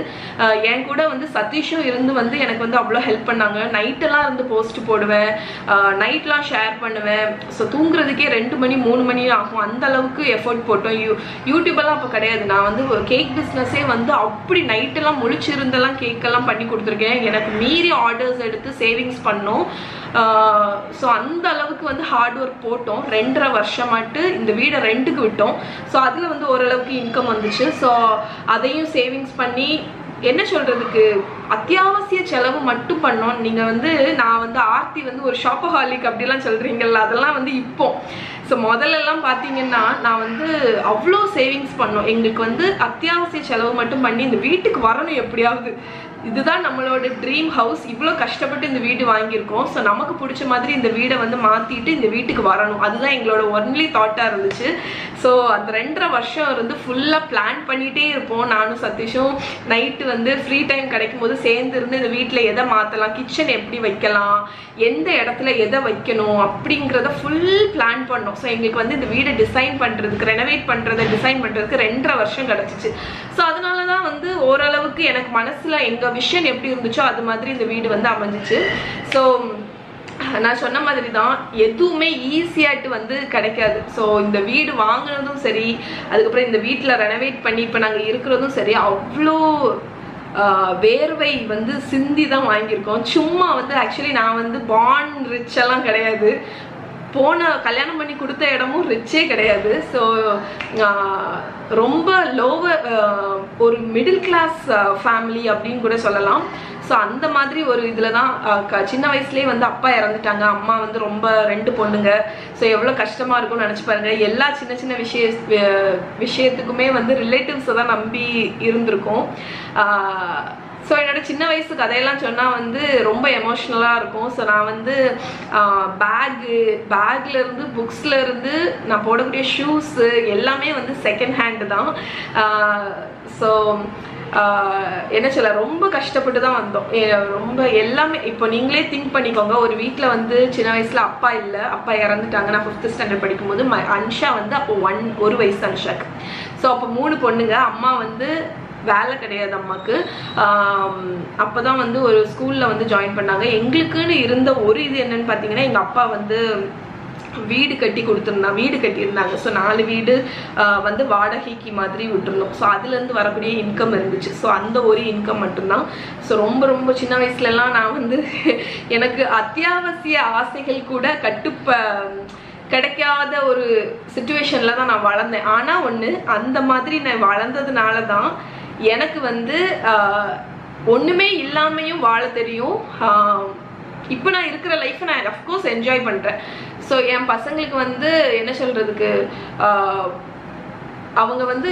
என் கூட வந்து சதீஷும் இருந்து வந்து எனக்கு வந்து அவ்வளோ ஹெல்ப் பண்ணாங்க. நைட்டெல்லாம் இருந்து போஸ்ட் போடுவேன், நைட்லாம் ஷேர் பண்ணுவேன். ஸோ தூங்குறதுக்கே ரெண்டு மணி மூணு மணி ஆகும், அந்த அளவுக்கு எஃபர்ட் போட்டோம். யூ யூடியூபெல்லாம் அப்போ கிடையாது. நான் வந்து கேக் பிஸ்னஸே வந்து அப்படி நைட்டெல்லாம் முழிச்சிருந்தெல்லாம் கேக்கெல்லாம் பண்ணி கொடுத்துருக்கேன். எனக்கு மீறி ஆர்டர்ஸ் எடுத்து சேவிங்ஸ் பண்ணோம். ஸோ அந்த அளவுக்கு வந்து ஹார்ட் ஒர்க் போட்டோம். ரெண்டரை வருஷமாட்டு இந்த வீடை ரெண்டுக்கு விட்டோம். ஸோ அதில் வந்து ஓரளவுக்கு இன்கம் வந்துச்சு. ஸோ அதையும் சேவிங்ஸ் பண்ணி என்ன சொல்கிறதுக்கு அத்தியாவசிய செலவு மட்டும் பண்ணோம். நீங்கள் வந்து நான் வந்து ஆர்த்தி வந்து ஒரு ஷாப்பஹாலிக் அப்படிலாம் சொல்கிறீங்கள்ல, அதெல்லாம் வந்து இப்போ ஸோ முதல்லலாம் பார்த்தீங்கன்னா நான் வந்து அவ்வளோ சேவிங்ஸ் பண்ணோம். எங்களுக்கு வந்து அத்தியாவசிய செலவு மட்டும் பண்ணி இந்த வீட்டுக்கு வரணும் எப்படியாவது, இதுதான் நம்மளோட ட்ரீம் ஹவுஸ், இவ்வளோ கஷ்டப்பட்டு இந்த வீடு வாங்கியிருக்கோம், ஸோ நமக்கு பிடிச்ச மாதிரி இந்த வீடை வந்து மாற்றிட்டு இந்த வீட்டுக்கு வரணும், அதுதான் எங்களோட ஒன்லி தாட்டாக இருந்துச்சு. ஸோ அந்த ரெண்டரை வருஷம் இருந்து ஃபுல்லாக பிளான் பண்ணிகிட்டே இருப்போம். நானும் சதீஷும் நைட்டு வந்து ஃப்ரீ டைம் கிடைக்கும் போது சேர்ந்து இருந்து இந்த வீட்டில் எதை மாற்றலாம், கிச்சன் எப்படி வைக்கலாம், எந்த இடத்துல எதை வைக்கணும் அப்படிங்கிறத ஃபுல் பிளான் பண்ணோம். ஸோ எங்களுக்கு வந்து இந்த வீடை டிசைன் பண்ணுறதுக்கு, ரெனோவேட் பண்ணுறதை டிசைன் பண்ணுறதுக்கு ரெண்டரை வருஷம் கிடச்சிச்சு. ஸோ அதனால தான் வந்து ஓரளவுக்கு எனக்கு மனசில் எங்கள் விஷன் எப்படி இருந்துச்சோ அது மாதிரி இந்த வீடு வந்து அமைஞ்சிச்சு. ஸோ நான் சொன்ன மாதிரி தான் எதுவுமே ஈஸியாகிட்டு வந்து கிடைக்காது. ஸோ இந்த வீடு வாங்கினதும் சரி, அதுக்கப்புறம் இந்த வீட்டில் ரெனோவேட் பண்ணி இப்போ நாங்கள் இருக்கிறதும் சரி, அவ்வளோ வேர்வை வந்து சிந்தி தான் வாங்கியிருக்கோம். சும்மா வந்து ஆக்சுவலி நான் வந்து பான் ரிச் எல்லாம் கிடையாது, போன கல்யாணம் பண்ணி கொடுத்த இடமும் ரிச்சே கிடையாது. ஸோ ரொம்ப லோவர், ஒரு மிடில் கிளாஸ் ஃபேமிலி அப்படின்னு கூட சொல்லலாம். ஸோ அந்த மாதிரி ஒரு இதில் தான் சின்ன வயசுலேயே வந்து அப்பா இறந்துட்டாங்க, அம்மா வந்து ரொம்ப ரெண்டு பொண்ணுங்க. ஸோ எவ்வளோ கஷ்டமாக இருக்கும்னு நினச்சி பாருங்கள். எல்லா சின்ன சின்ன விஷய விஷயத்துக்குமே வந்து ரிலேட்டிவ்ஸை தான் நம்பி இருந்திருக்கோம். ஸோ என்னோட சின்ன வயசு கதையெல்லாம் சொன்னால் வந்து ரொம்ப எமோஷ்னலாக இருக்கும். ஸோ நான் வந்து பேகு பேக்லேருந்து புக்ஸ்லேருந்து நான் போடக்கூடிய ஷூஸு எல்லாமே வந்து செகண்ட் ஹேண்டு தான். ஸோ என்ன சொல்ல, ரொம்ப கஷ்டப்பட்டு தான் வந்தோம். ரொம்ப எல்லாமே இப்போ நீங்களே திங்க் பண்ணிக்கோங்க. ஒரு வீட்டில் வந்து சின்ன வயசில் அப்பா இல்லை, அப்பா இறந்துட்டாங்க. நான் ஃபிஃப்த் ஸ்டாண்டர்ட் படிக்கும்போது ம அன்ஷா வந்து அப்போ ஒன் ஒரு வயசு அன்ஷாக்கு. ஸோ அப்போ மூணு பொண்ணுங்க, அம்மா வந்து வேலை கிடையாது அம்மாவுக்கு. அப்போ தான் வந்து ஒரு ஸ்கூலில் வந்து ஜாயின் பண்ணாங்க. எங்களுக்குன்னு இருந்த ஒரு இது என்னன்னு பார்த்தீங்கன்னா, எங்கள் அப்பா வந்து வீடு கட்டி கொடுத்துருந்தாங்க, வீடு கட்டியிருந்தாங்க. ஸோ நாலு வீடு வந்து வாடகைக்கு மாதிரி விட்டுருந்தோம். ஸோ அதுலேருந்து வரக்கூடிய இன்கம் இருந்துச்சு. ஸோ அந்த ஒரு இன்கம் மட்டும்தான். ஸோ ரொம்ப ரொம்ப சின்ன வயசுலலாம் நான் வந்து எனக்கு அத்தியாவசிய ஆசைகள் கூட கட்டுப்ப கிடைக்காத ஒரு சிச்சுவேஷனில் தான் நான் வளர்ந்தேன். ஆனால் ஒன்று, அந்த மாதிரி நான் வளர்ந்ததுனால தான் எனக்கு வந்து ஒன்றுமே இல்லாமையும் வாழ தெரியும். இப்போ நான் இருக்கிற லைஃப்பை நான் அஃப்கோர்ஸ் என்ஜாய் பண்ணுறேன். ஸோ என் பசங்களுக்கு வந்து என்ன சொல்கிறதுக்கு, அவங்க வந்து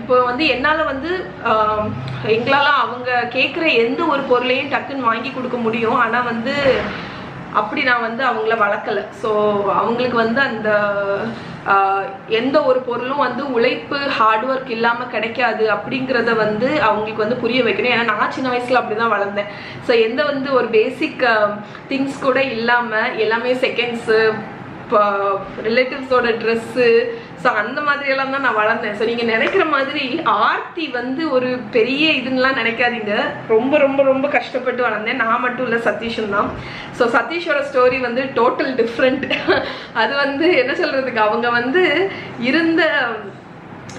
இப்போ வந்து என்னால் வந்து எங்களால் அவங்க கேட்குற எந்த ஒரு பொருளையும் டக்குன்னு வாங்கி கொடுக்க முடியும். ஆனால் வந்து அப்படி நான் வந்து அவங்கள வளர்க்கலை. ஸோ அவங்களுக்கு வந்து அந்த எந்த ஒரு பொருளும் வந்து உழைப்பு ஹார்ட் ஒர்க் இல்லாமல் கிடைக்காது அப்படிங்கிறத வந்து அவங்களுக்கு வந்து புரிய வைக்கணும். ஏன்னா நான் சின்ன வயசில் அப்படி தான் வளர்ந்தேன். ஸோ எந்த வந்து ஒரு பேசிக் திங்ஸ் கூட இல்லாமல் எல்லாமே செகண்ட்ஸு, இப்போ ரிலேட்டிவ்ஸோட ட்ரெஸ்ஸு, So அந்த மாதிரி எல்லாம் தான் நான் வளர்ந்தேன். சோ நீங்க நினைக்கிற மாதிரி ஆர்த்தி வந்து ஒரு பெரிய இதுன்னலாம் நினைக்காதீங்க. ரொம்ப ரொம்ப ரொம்ப கஷ்டப்பட்டு வளர்ந்தேன். நான் மட்டும் இல்ல சதீஷும் தான். சோ சதீஷோட ஸ்டோரி வந்து டோட்டல் டிஃபரண்ட். அது வந்து என்ன சொல்றதுக்கு அவங்க வந்து இருந்த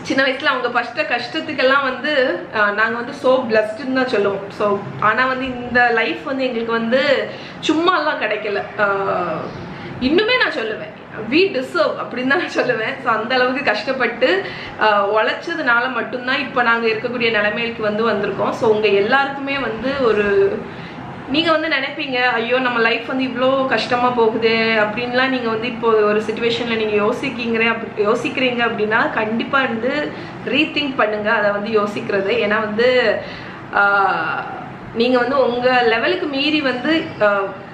சின்ன வயசுல அவங்க பஷ்ட கஷ்டத்துக்கெல்லாம் வந்து நாங்க வந்து சோ பிளஸ்ட்னு தான் சொல்லுவோம். சோ ஆனா வந்து இந்த லைஃப் வந்து எங்களுக்கு வந்து சும்மாலாம் கிடைக்கல. இன்னுமே நான் சொல்லுவேன் we deserve அப்படின்னா நான் சொல்லுவேன். ஸோ அந்த அளவுக்கு கஷ்டப்பட்டு உழைச்சதுனால மட்டும்தான் இப்போ நாங்கள் இருக்கக்கூடிய நிலைமைகளுக்கு வந்து வந்திருக்கோம். ஸோ உங்கள் எல்லாருக்குமே வந்து ஒரு நீங்கள் வந்து நினைப்பீங்க ஐயோ நம்ம லைஃப் வந்து இவ்வளோ கஷ்டமாக போகுது அப்படின்லாம். நீங்கள் வந்து இப்போ ஒரு சுச்சுவேஷனில் நீங்கள் யோசிக்கிங்க அப்படி யோசிக்கிறீங்க அப்படின்னா கண்டிப்பாக வந்து ரீதிங்க் பண்ணுங்கள் அதை வந்து யோசிக்கிறது. ஏன்னா வந்து நீங்கள் வந்து உங்கள் லெவலுக்கு மீறி வந்து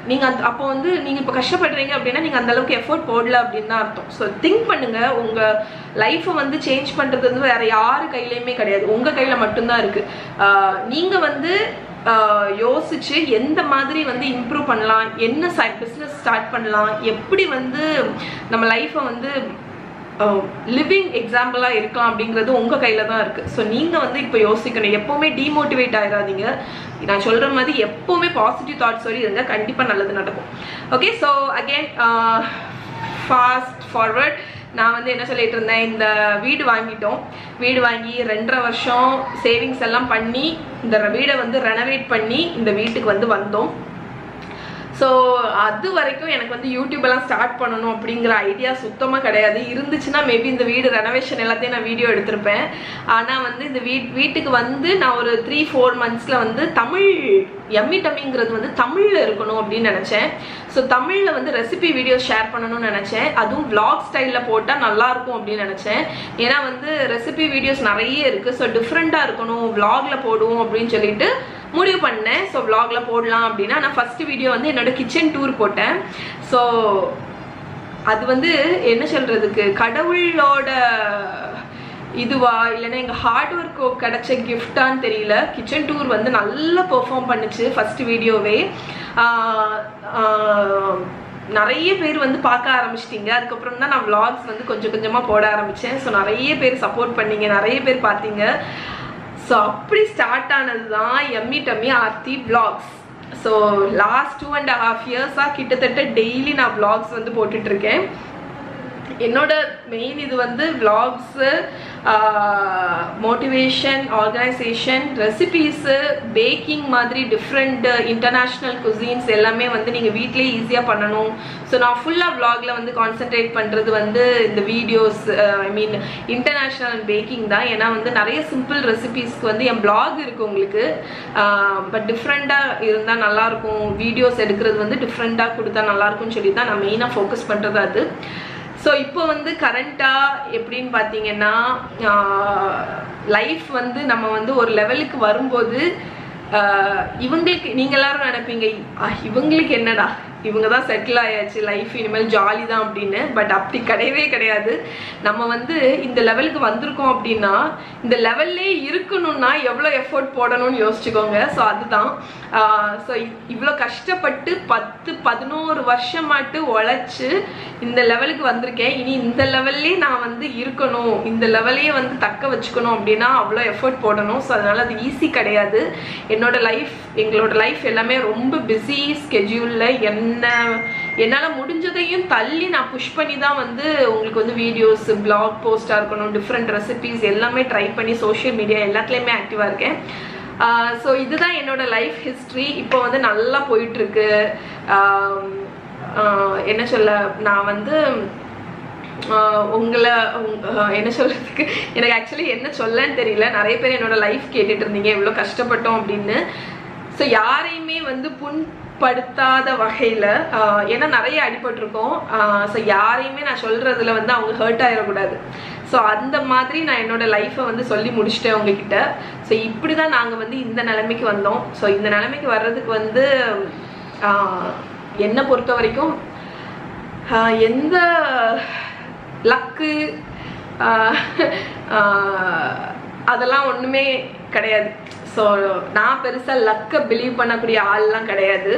நீங்கள் அந்த அப்போ வந்து நீங்கள் இப்போ கஷ்டப்படுறீங்க அப்படின்னா நீங்கள் அந்தளவுக்கு எஃபோர்ட் போடல அப்படின்னு தான் அர்த்தம். ஸோ திங்க் பண்ணுங்கள். உங்கள் லைஃப்பை வந்து சேஞ்ச் பண்ணுறது வந்து வேறு யார் கையிலையுமே கிடையாது, உங்கள் கையில் மட்டும்தான் இருக்குது. நீங்கள் வந்து யோசிச்சு எந்த மாதிரி வந்து இம்ப்ரூவ் பண்ணலாம், என்ன சைட் பிஸ்னஸ் ஸ்டார்ட் பண்ணலாம், எப்படி வந்து நம்ம லைஃப்பை வந்து லிவிங் எக்ஸாம்பிளாக இருக்கலாம் அப்படிங்கிறது உங்கள் கையில் தான் இருக்குது. ஸோ நீங்கள் வந்து இப்போ யோசிக்கணும். எப்போவுமே டிமோட்டிவேட் ஆகிடாதீங்க. நான் சொல்கிற மாதிரி எப்போவுமே பாசிட்டிவ் தாட்ஸ் சொல்லி இருந்தால் கண்டிப்பாக நல்லது நடக்கும். Okay so again fast forward நான் வந்து என்ன சொல்லிட்டு இருந்தேன், இந்த வீடு வாங்கிட்டோம். வீடு வாங்கி ரெண்டரை வருஷம் சேவிங்ஸ் எல்லாம் பண்ணி இந்த வீடை வந்து ரெனவேட் பண்ணி இந்த வீட்டுக்கு வந்து வந்தோம். ஸோ அது வரைக்கும் எனக்கு வந்து யூடியூபெல்லாம் ஸ்டார்ட் பண்ணணும் அப்படிங்கிற ஐடியா சுத்தமாக கிடையாது. இருந்துச்சுன்னா மேபி இந்த வீடு ரெனோவேஷன் எல்லாத்தையும் நான் வீடியோ எடுத்திருப்பேன். ஆனால் வந்து இந்த வீட் வீட்டுக்கு வந்து நான் ஒரு த்ரீ ஃபோர் மந்த்ஸில் வந்து தமிழ் யம்மி டம்மிங்கிறது வந்து தமிழில் இருக்கணும் அப்படின்னு நினச்சேன். ஸோ தமிழில் வந்து ரெசிபி வீடியோ ஷேர் பண்ணணும்னு நினச்சேன். அதுவும் வ்ளாக் ஸ்டைலில் போட்டால் நல்லாயிருக்கும் அப்படின்னு நினச்சேன். ஏன்னா வந்து ரெசிபி வீடியோஸ் நிறைய இருக்குது. ஸோ டிஃப்ரெண்ட்டாக இருக்கணும், வ்ளாகில் போடுவோம் அப்படின்னு சொல்லிட்டு முடிவு பண்ணேன். ஸோ வ்ளாகில் போடலாம் அப்படின்னா நான் ஃபஸ்ட்டு வீடியோ வந்து என்னோட கிச்சன் டூர் போட்டேன். ஸோ அது வந்து என்ன சொல்கிறதுக்கு கடவுளோட இதுவா இல்லைன்னா எங்கள் ஹார்ட் ஒர்க்கு கிடைச்ச கிஃப்டான்னு தெரியல. கிச்சன் டூர் வந்து நல்லா பெர்ஃபார்ம் பண்ணிச்சு. ஃபஸ்ட்டு வீடியோவே நிறைய பேர் வந்து பார்க்க ஆரம்பிச்சிட்டிங்க. அதுக்கப்புறம் தான் நான் வ்ளாக்ஸ் வந்து கொஞ்சம் கொஞ்சமாக போட ஆரம்பித்தேன். ஸோ நிறைய பேர் சப்போர்ட் பண்ணிங்க, நிறைய பேர் பார்த்தீங்க. ஸோ அப்படி ஸ்டார்ட் ஆனது தான் yummy tummy Aarthi vlogs. So last two and half இயர்ஸாக கிட்டத்தட்ட டெய்லி நான் வ்ளாக்ஸ் வந்து போட்டுட்ருக்கேன். என்னோட மெயின் இது வந்து vlogs, motivation, organisation, recipes, baking மாதிரி டிஃப்ரெண்ட் இன்டர்நேஷ்னல் குசின்ஸ் எல்லாமே வந்து நீங்கள் வீட்டிலே ஈஸியாக பண்ணணும். ஸோ நான் ஃபுல்லாக வ்ளாகில் வந்து கான்சென்ட்ரேட் பண்ணுறது வந்து இந்த videos, I mean international baking தான். ஏன்னா வந்து நிறைய சிம்பிள் ரெசிபீஸ்க்கு வந்து என் வ்ளாக் இருக்குது உங்களுக்கு, பட் டிஃப்ரெண்ட்டாக இருந்தால் நல்லாயிருக்கும், வீடியோஸ் எடுக்கிறது வந்து டிஃப்ரெண்ட்டாக கொடுத்தா நல்லாயிருக்கும்னு சொல்லி தான் நான் மெயினாக ஃபோக்கஸ் பண்ணுறது அது. ஸோ இப்போ வந்து கரண்ட்டாக எப்படின்னு பார்த்தீங்கன்னா லைஃப் வந்து நம்ம வந்து ஒரு லெவலுக்கு வரும்போது இவங்களுக்கு நீங்கள் எல்லாரும் நினைப்பீங்க இவங்களுக்கு என்னடா இவங்க தான் செட்டில் ஆயாச்சு, லைஃப் இனிமேல் ஜாலி தான் அப்படின்னு. பட் அப்படி கிடையவே கிடையாது. நம்ம வந்து இந்த லெவலுக்கு வந்திருக்கோம் அப்படின்னா இந்த லெவல்லே இருக்கணும்னா எவ்வளோ எஃபோர்ட் போடணும்னு யோசிச்சுக்கோங்க. ஸோ அதுதான். ஸோ இவ்வளோ கஷ்டப்பட்டு பத்து பதினோரு வருஷமாட்டு உழைச்சி இந்த லெவலுக்கு வந்திருக்கேன். இனி இந்த லெவல்லே நான் வந்து இருக்கணும், இந்த லெவல்லையே வந்து தக்க வச்சுக்கணும் அப்படின்னா அவ்வளோ எஃபோர்ட் போடணும். ஸோ அதனால் அது ஈஸி கிடையாது. என்னோட லைஃப், எங்களோட லைஃப் எல்லாமே ரொம்ப பிஸி ஸ்கெட்யூலில் என்ன என்னால முடிஞ்சதையும் தள்ளி நான் புஷ் பண்ணி தான் வந்து உங்களுக்கு வந்து வீடியோஸ், பிளாக் போஸ்டா இருக்கணும், டிஃப்ரெண்ட் ரெசிபிஸ் எல்லாமே ட்ரை பண்ணி சோஷியல் மீடியா எல்லாத்துலயுமே ஆக்டிவா இருக்கேன். ஸோ இதுதான் என்னோட லைஃப் ஹிஸ்டரி. இப்போ வந்து நல்லா போயிட்டு இருக்கு. என்ன சொல்ல, நான் வந்து உங்களை என்ன சொல்கிறதுக்கு எனக்கு ஆக்சுவலி என்ன சொல்லன்னு தெரியல. நிறைய பேர் என்னோட லைஃப் கேட்டுட்டு இருந்தீங்க எவ்வளோ கஷ்டப்பட்டோம் அப்படின்னு. ஸோ யாரையுமே வந்து புண் படுத்தாத வகையில், ஏன்னா நிறைய அடிபட்டிருக்கோம். ஸோ யாரையுமே நான் சொல்கிறதுல வந்து அவங்க ஹர்ட் ஆகிடக்கூடாது. ஸோ அந்த மாதிரி நான் என்னோடய லைஃப்பை வந்து சொல்லி முடிச்சிட்டேன் உங்ககிட்ட. ஸோ இப்படி தான் நாங்கள் வந்து இந்த நிலைமைக்கு வந்தோம். ஸோ இந்த நிலைமைக்கு வர்றதுக்கு வந்து என்னை பொறுத்த வரைக்கும் எந்த லக்கு அதெல்லாம் ஒன்றுமே கிடையாது. ஸோ நான் பெருசாக லக்கை பிலீவ் பண்ணக்கூடிய ஆள்லாம் கிடையாது.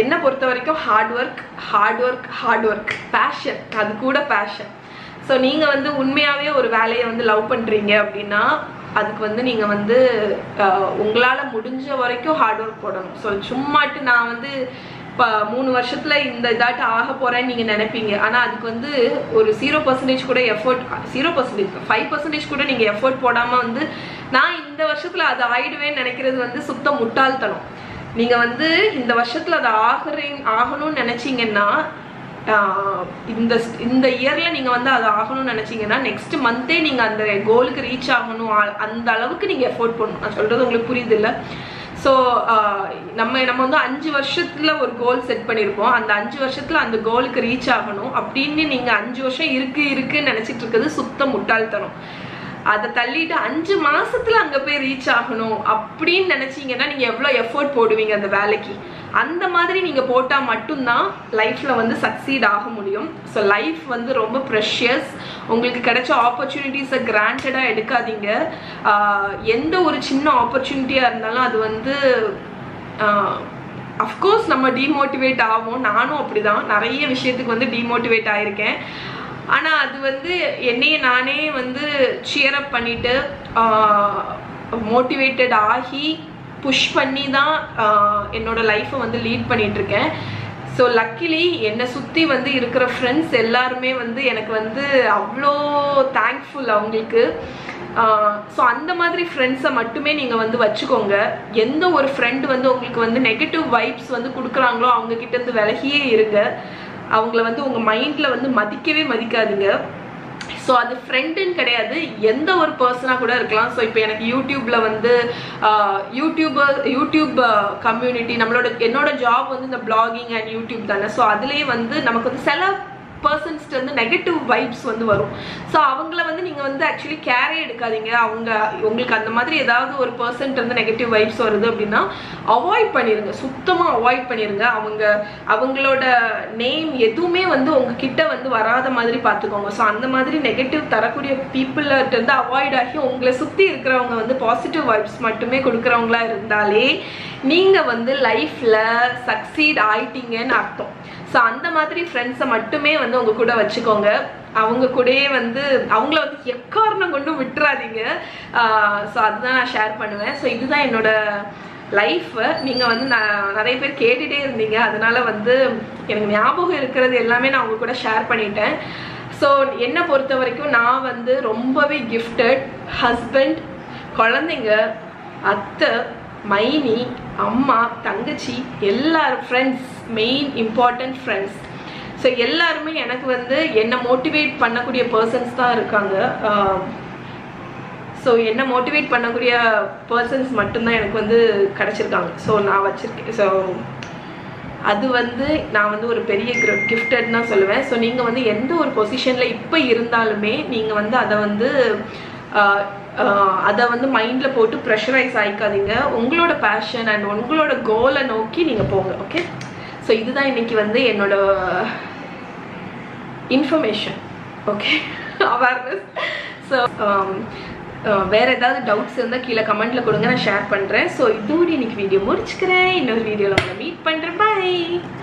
என்னை பொறுத்த வரைக்கும் hard work, hard work, hard work, passion, அது கூட பேஷன். So நீங்க வந்து உண்மையாவே ஒரு வேலையை வந்து லவ் பண்றீங்க அப்படினா அதுக்கு வந்து நீங்க வந்து உங்களால முடிஞ்ச வரைக்கும் ஹார்ட் வர்க் போடணும். சோ சும்மாட்டு நான் வந்து மூணு வருஷத்துல இந்த இதாட்ட ஆக போறேன் நீங்க நினைப்பீங்க. ஆனா அதுக்கு வந்து ஒரு zero percent கூட effort zero percent five percent கூட நீங்க எஃபோர்ட் போடாம வந்து நான் இந்த வருஷத்துல அது ஆயிடுவேன்னு நினைக்கிறது வந்து சுத்த முட்டாள்தனம். நீங்க வந்து இந்த வருஷத்துல அது ஆகறேன் ஆகணும்னு நினைச்சீங்கன்னா இந்த இந்த இயர்ல நீங்க வந்து அது ஆகணும்னு நினைச்சீங்கன்னா நெக்ஸ்ட் மந்தே நீங்க அந்த கோலுக்கு ரீச் ஆகணும் அந்த அளவுக்கு நீங்க எஃபோர்ட் பண்ணணும். நான் சொல்றது உங்களுக்கு புரியுது இல்ல? சோ நம்ம நம்ம வந்து அஞ்சு வருஷத்துல ஒரு கோல் செட் பண்ணிருப்போம். அந்த அஞ்சு வருஷத்துல அந்த கோலுக்கு ரீச் ஆகணும் அப்படின்னு நீங்க அஞ்சு வருஷம் இருக்கு இருக்குன்னு நினைச்சிட்டு இருக்கிறது சுத்த முட்டாள்தனம். அதை தள்ளிட்டு அஞ்சு மாசத்துல அங்க போய் ரீச் ஆகணும் அப்படின்னு நினைச்சீங்கன்னா நீங்க எவ்வளவு எஃபோர்ட் போடுவீங்க அந்த வேலைக்கு? அந்த மாதிரி நீங்க போட்டா மட்டும்தான் லைஃப்ல வந்து சக்சீட் ஆக முடியும். ஸோ லைஃப் வந்து ரொம்ப ப்ரெஷியஸ். உங்களுக்கு கிடைச்ச ஆப்பர்ச்சுனிட்டிஸை கிராண்டடா எடுக்காதீங்க. எந்த ஒரு சின்ன ஆப்பர்ச்சுனிட்டியா இருந்தாலும் அது வந்து அஃப்கோர்ஸ் நம்ம டிமோட்டிவேட் ஆகும். நானும் அப்படிதான் நிறைய விஷயத்துக்கு வந்து டிமோட்டிவேட் ஆயிருக்கேன். ஆனா அது வந்து என்னையே நானே வந்து cheer up பண்ணிட்டு மோட்டிவேட்டட் ஆகி புஷ் பண்ணி தான் என்னோட லைஃப்பை வந்து லீட் பண்ணிட்டு இருக்கேன். ஸோ லக்கிலி என்னை சுற்றி வந்து இருக்கிற ஃப்ரெண்ட்ஸ் எல்லாருமே வந்து எனக்கு வந்து அவ்வளோ தேங்க்ஃபுல் அவங்களுக்கு. ஸோ அந்த மாதிரி ஃப்ரெண்ட்ஸை மட்டுமே நீங்கள் வந்து வச்சுக்கோங்க. எந்த ஒரு ஃப்ரெண்டு வந்து உங்களுக்கு வந்து நெகட்டிவ் வைப்ஸ் வந்து கொடுக்குறாங்களோ அவங்கக்கிட்ட இருந்து விலகியே இருங்க. அவங்கள வந்து உங்கள் மைண்டில் வந்து மதிக்கவே மதிக்காதீங்க. ஸோ அது ஃப்ரெண்டுன்னு கிடையாது, எந்த ஒரு பர்சனாக கூட இருக்கலாம். ஸோ இப்போ எனக்கு யூடியூப்பில் வந்து யூடியூபர் யூடியூப் கம்யூனிட்டி நம்மளோட என்னோட ஜாப் வந்து இந்த பிளாகிங் அண்ட் யூடியூப் தானே. ஸோ அதுலேயே வந்து நமக்கு வந்து சில பர்சன்ஸ்ட்டு வந்து நெகட்டிவ் வைப்ஸ் வந்து வரும். ஸோ அவங்கள வந்து நீங்கள் வந்து ஆக்சுவலி கேரே எடுக்காதீங்க. அவங்க உங்களுக்கு அந்த மாதிரி ஏதாவது ஒரு பர்சன்ட் வந்து நெகட்டிவ் வைப்ஸ் வருது அப்படின்னா அவாய்ட் பண்ணிடுங்க, சுத்தமாக அவாய்ட் பண்ணிடுங்க. அவங்க அவங்களோட நேம் எதுவுமே வந்து உங்ககிட்ட வந்து வராத மாதிரி பார்த்துக்கோங்க. ஸோ அந்த மாதிரி நெகட்டிவ் தரக்கூடிய பீப்புள்கிட்ட இருந்து அவாய்ட் ஆகி உங்களை சுற்றி இருக்கிறவங்க வந்து பாசிட்டிவ் வைப்ஸ் மட்டுமே கொடுக்குறவங்களா இருந்தாலே நீங்கள் வந்து லைஃப்பில் சக்சீட் ஆயிட்டீங்கன்னு அர்த்தம். ஸோ அந்த மாதிரி ஃப்ரெண்ட்ஸை மட்டுமே வந்து உங்க கூட வச்சுக்கோங்க. அவங்க கூடயே வந்து அவங்கள வந்து எக்காரணம் கொண்டும் விட்டுறாதீங்க. ஸோ அதுதான் நான் ஷேர் பண்ணுவேன். ஸோ இதுதான் என்னோட லைஃப். நீங்க வந்து நான் நிறைய பேர் கேட்டுட்டே இருந்தீங்க, அதனால வந்து எனக்கு ஞாபகம் இருக்கிறது எல்லாமே நான் உங்க கூட ஷேர் பண்ணிட்டேன். ஸோ என்னை பொறுத்த வரைக்கும் நான் வந்து ரொம்பவே கிஃப்டட். ஹஸ்பண்ட், குழந்தைங்க, அத்தை, மைனி, அம்மா, தங்கச்சி, எல்லாரும் friends, main important friends. So எல்லாருமே எனக்கு வந்து என்னை மோட்டிவேட் பண்ணக்கூடிய பர்சன்ஸ் தான் இருக்காங்க. ஸோ என்னை மோட்டிவேட் பண்ணக்கூடிய பர்சன்ஸ் மட்டும்தான் எனக்கு வந்து கிடச்சிருக்காங்க. ஸோ நான் வச்சுருக்கேன். ஸோ அது வந்து நான் வந்து ஒரு பெரிய கிஃப்டட் தான் சொல்லுவேன். ஸோ நீங்கள் வந்து எந்த ஒரு பொசிஷனில் இப்போ இருந்தாலுமே நீங்கள் வந்து அதை வந்து அதை வந்து மைண்டில் போட்டு ப்ரெஷரைஸ் ஆகிக்காதீங்க. உங்களோட பேஷன் அண்ட் உங்களோட கோலை நோக்கி நீங்கள் போங்க. ஓகே, ஸோ இதுதான் இன்னைக்கு வந்து என்னோட இன்ஃபர்மேஷன். Okay, awareness. ஸோ வேறு ஏதாவது டவுட்ஸ் இருந்தால் கீழே கமெண்ட்டில் கொடுங்க, நான் ஷேர் பண்ணுறேன். ஸோ இதோடு இன்னைக்கு வீடியோ முடிச்சுக்கிறேன். இன்னொரு வீடியோவில் உங்களை மீட் பண்ணுறேன். பாய்.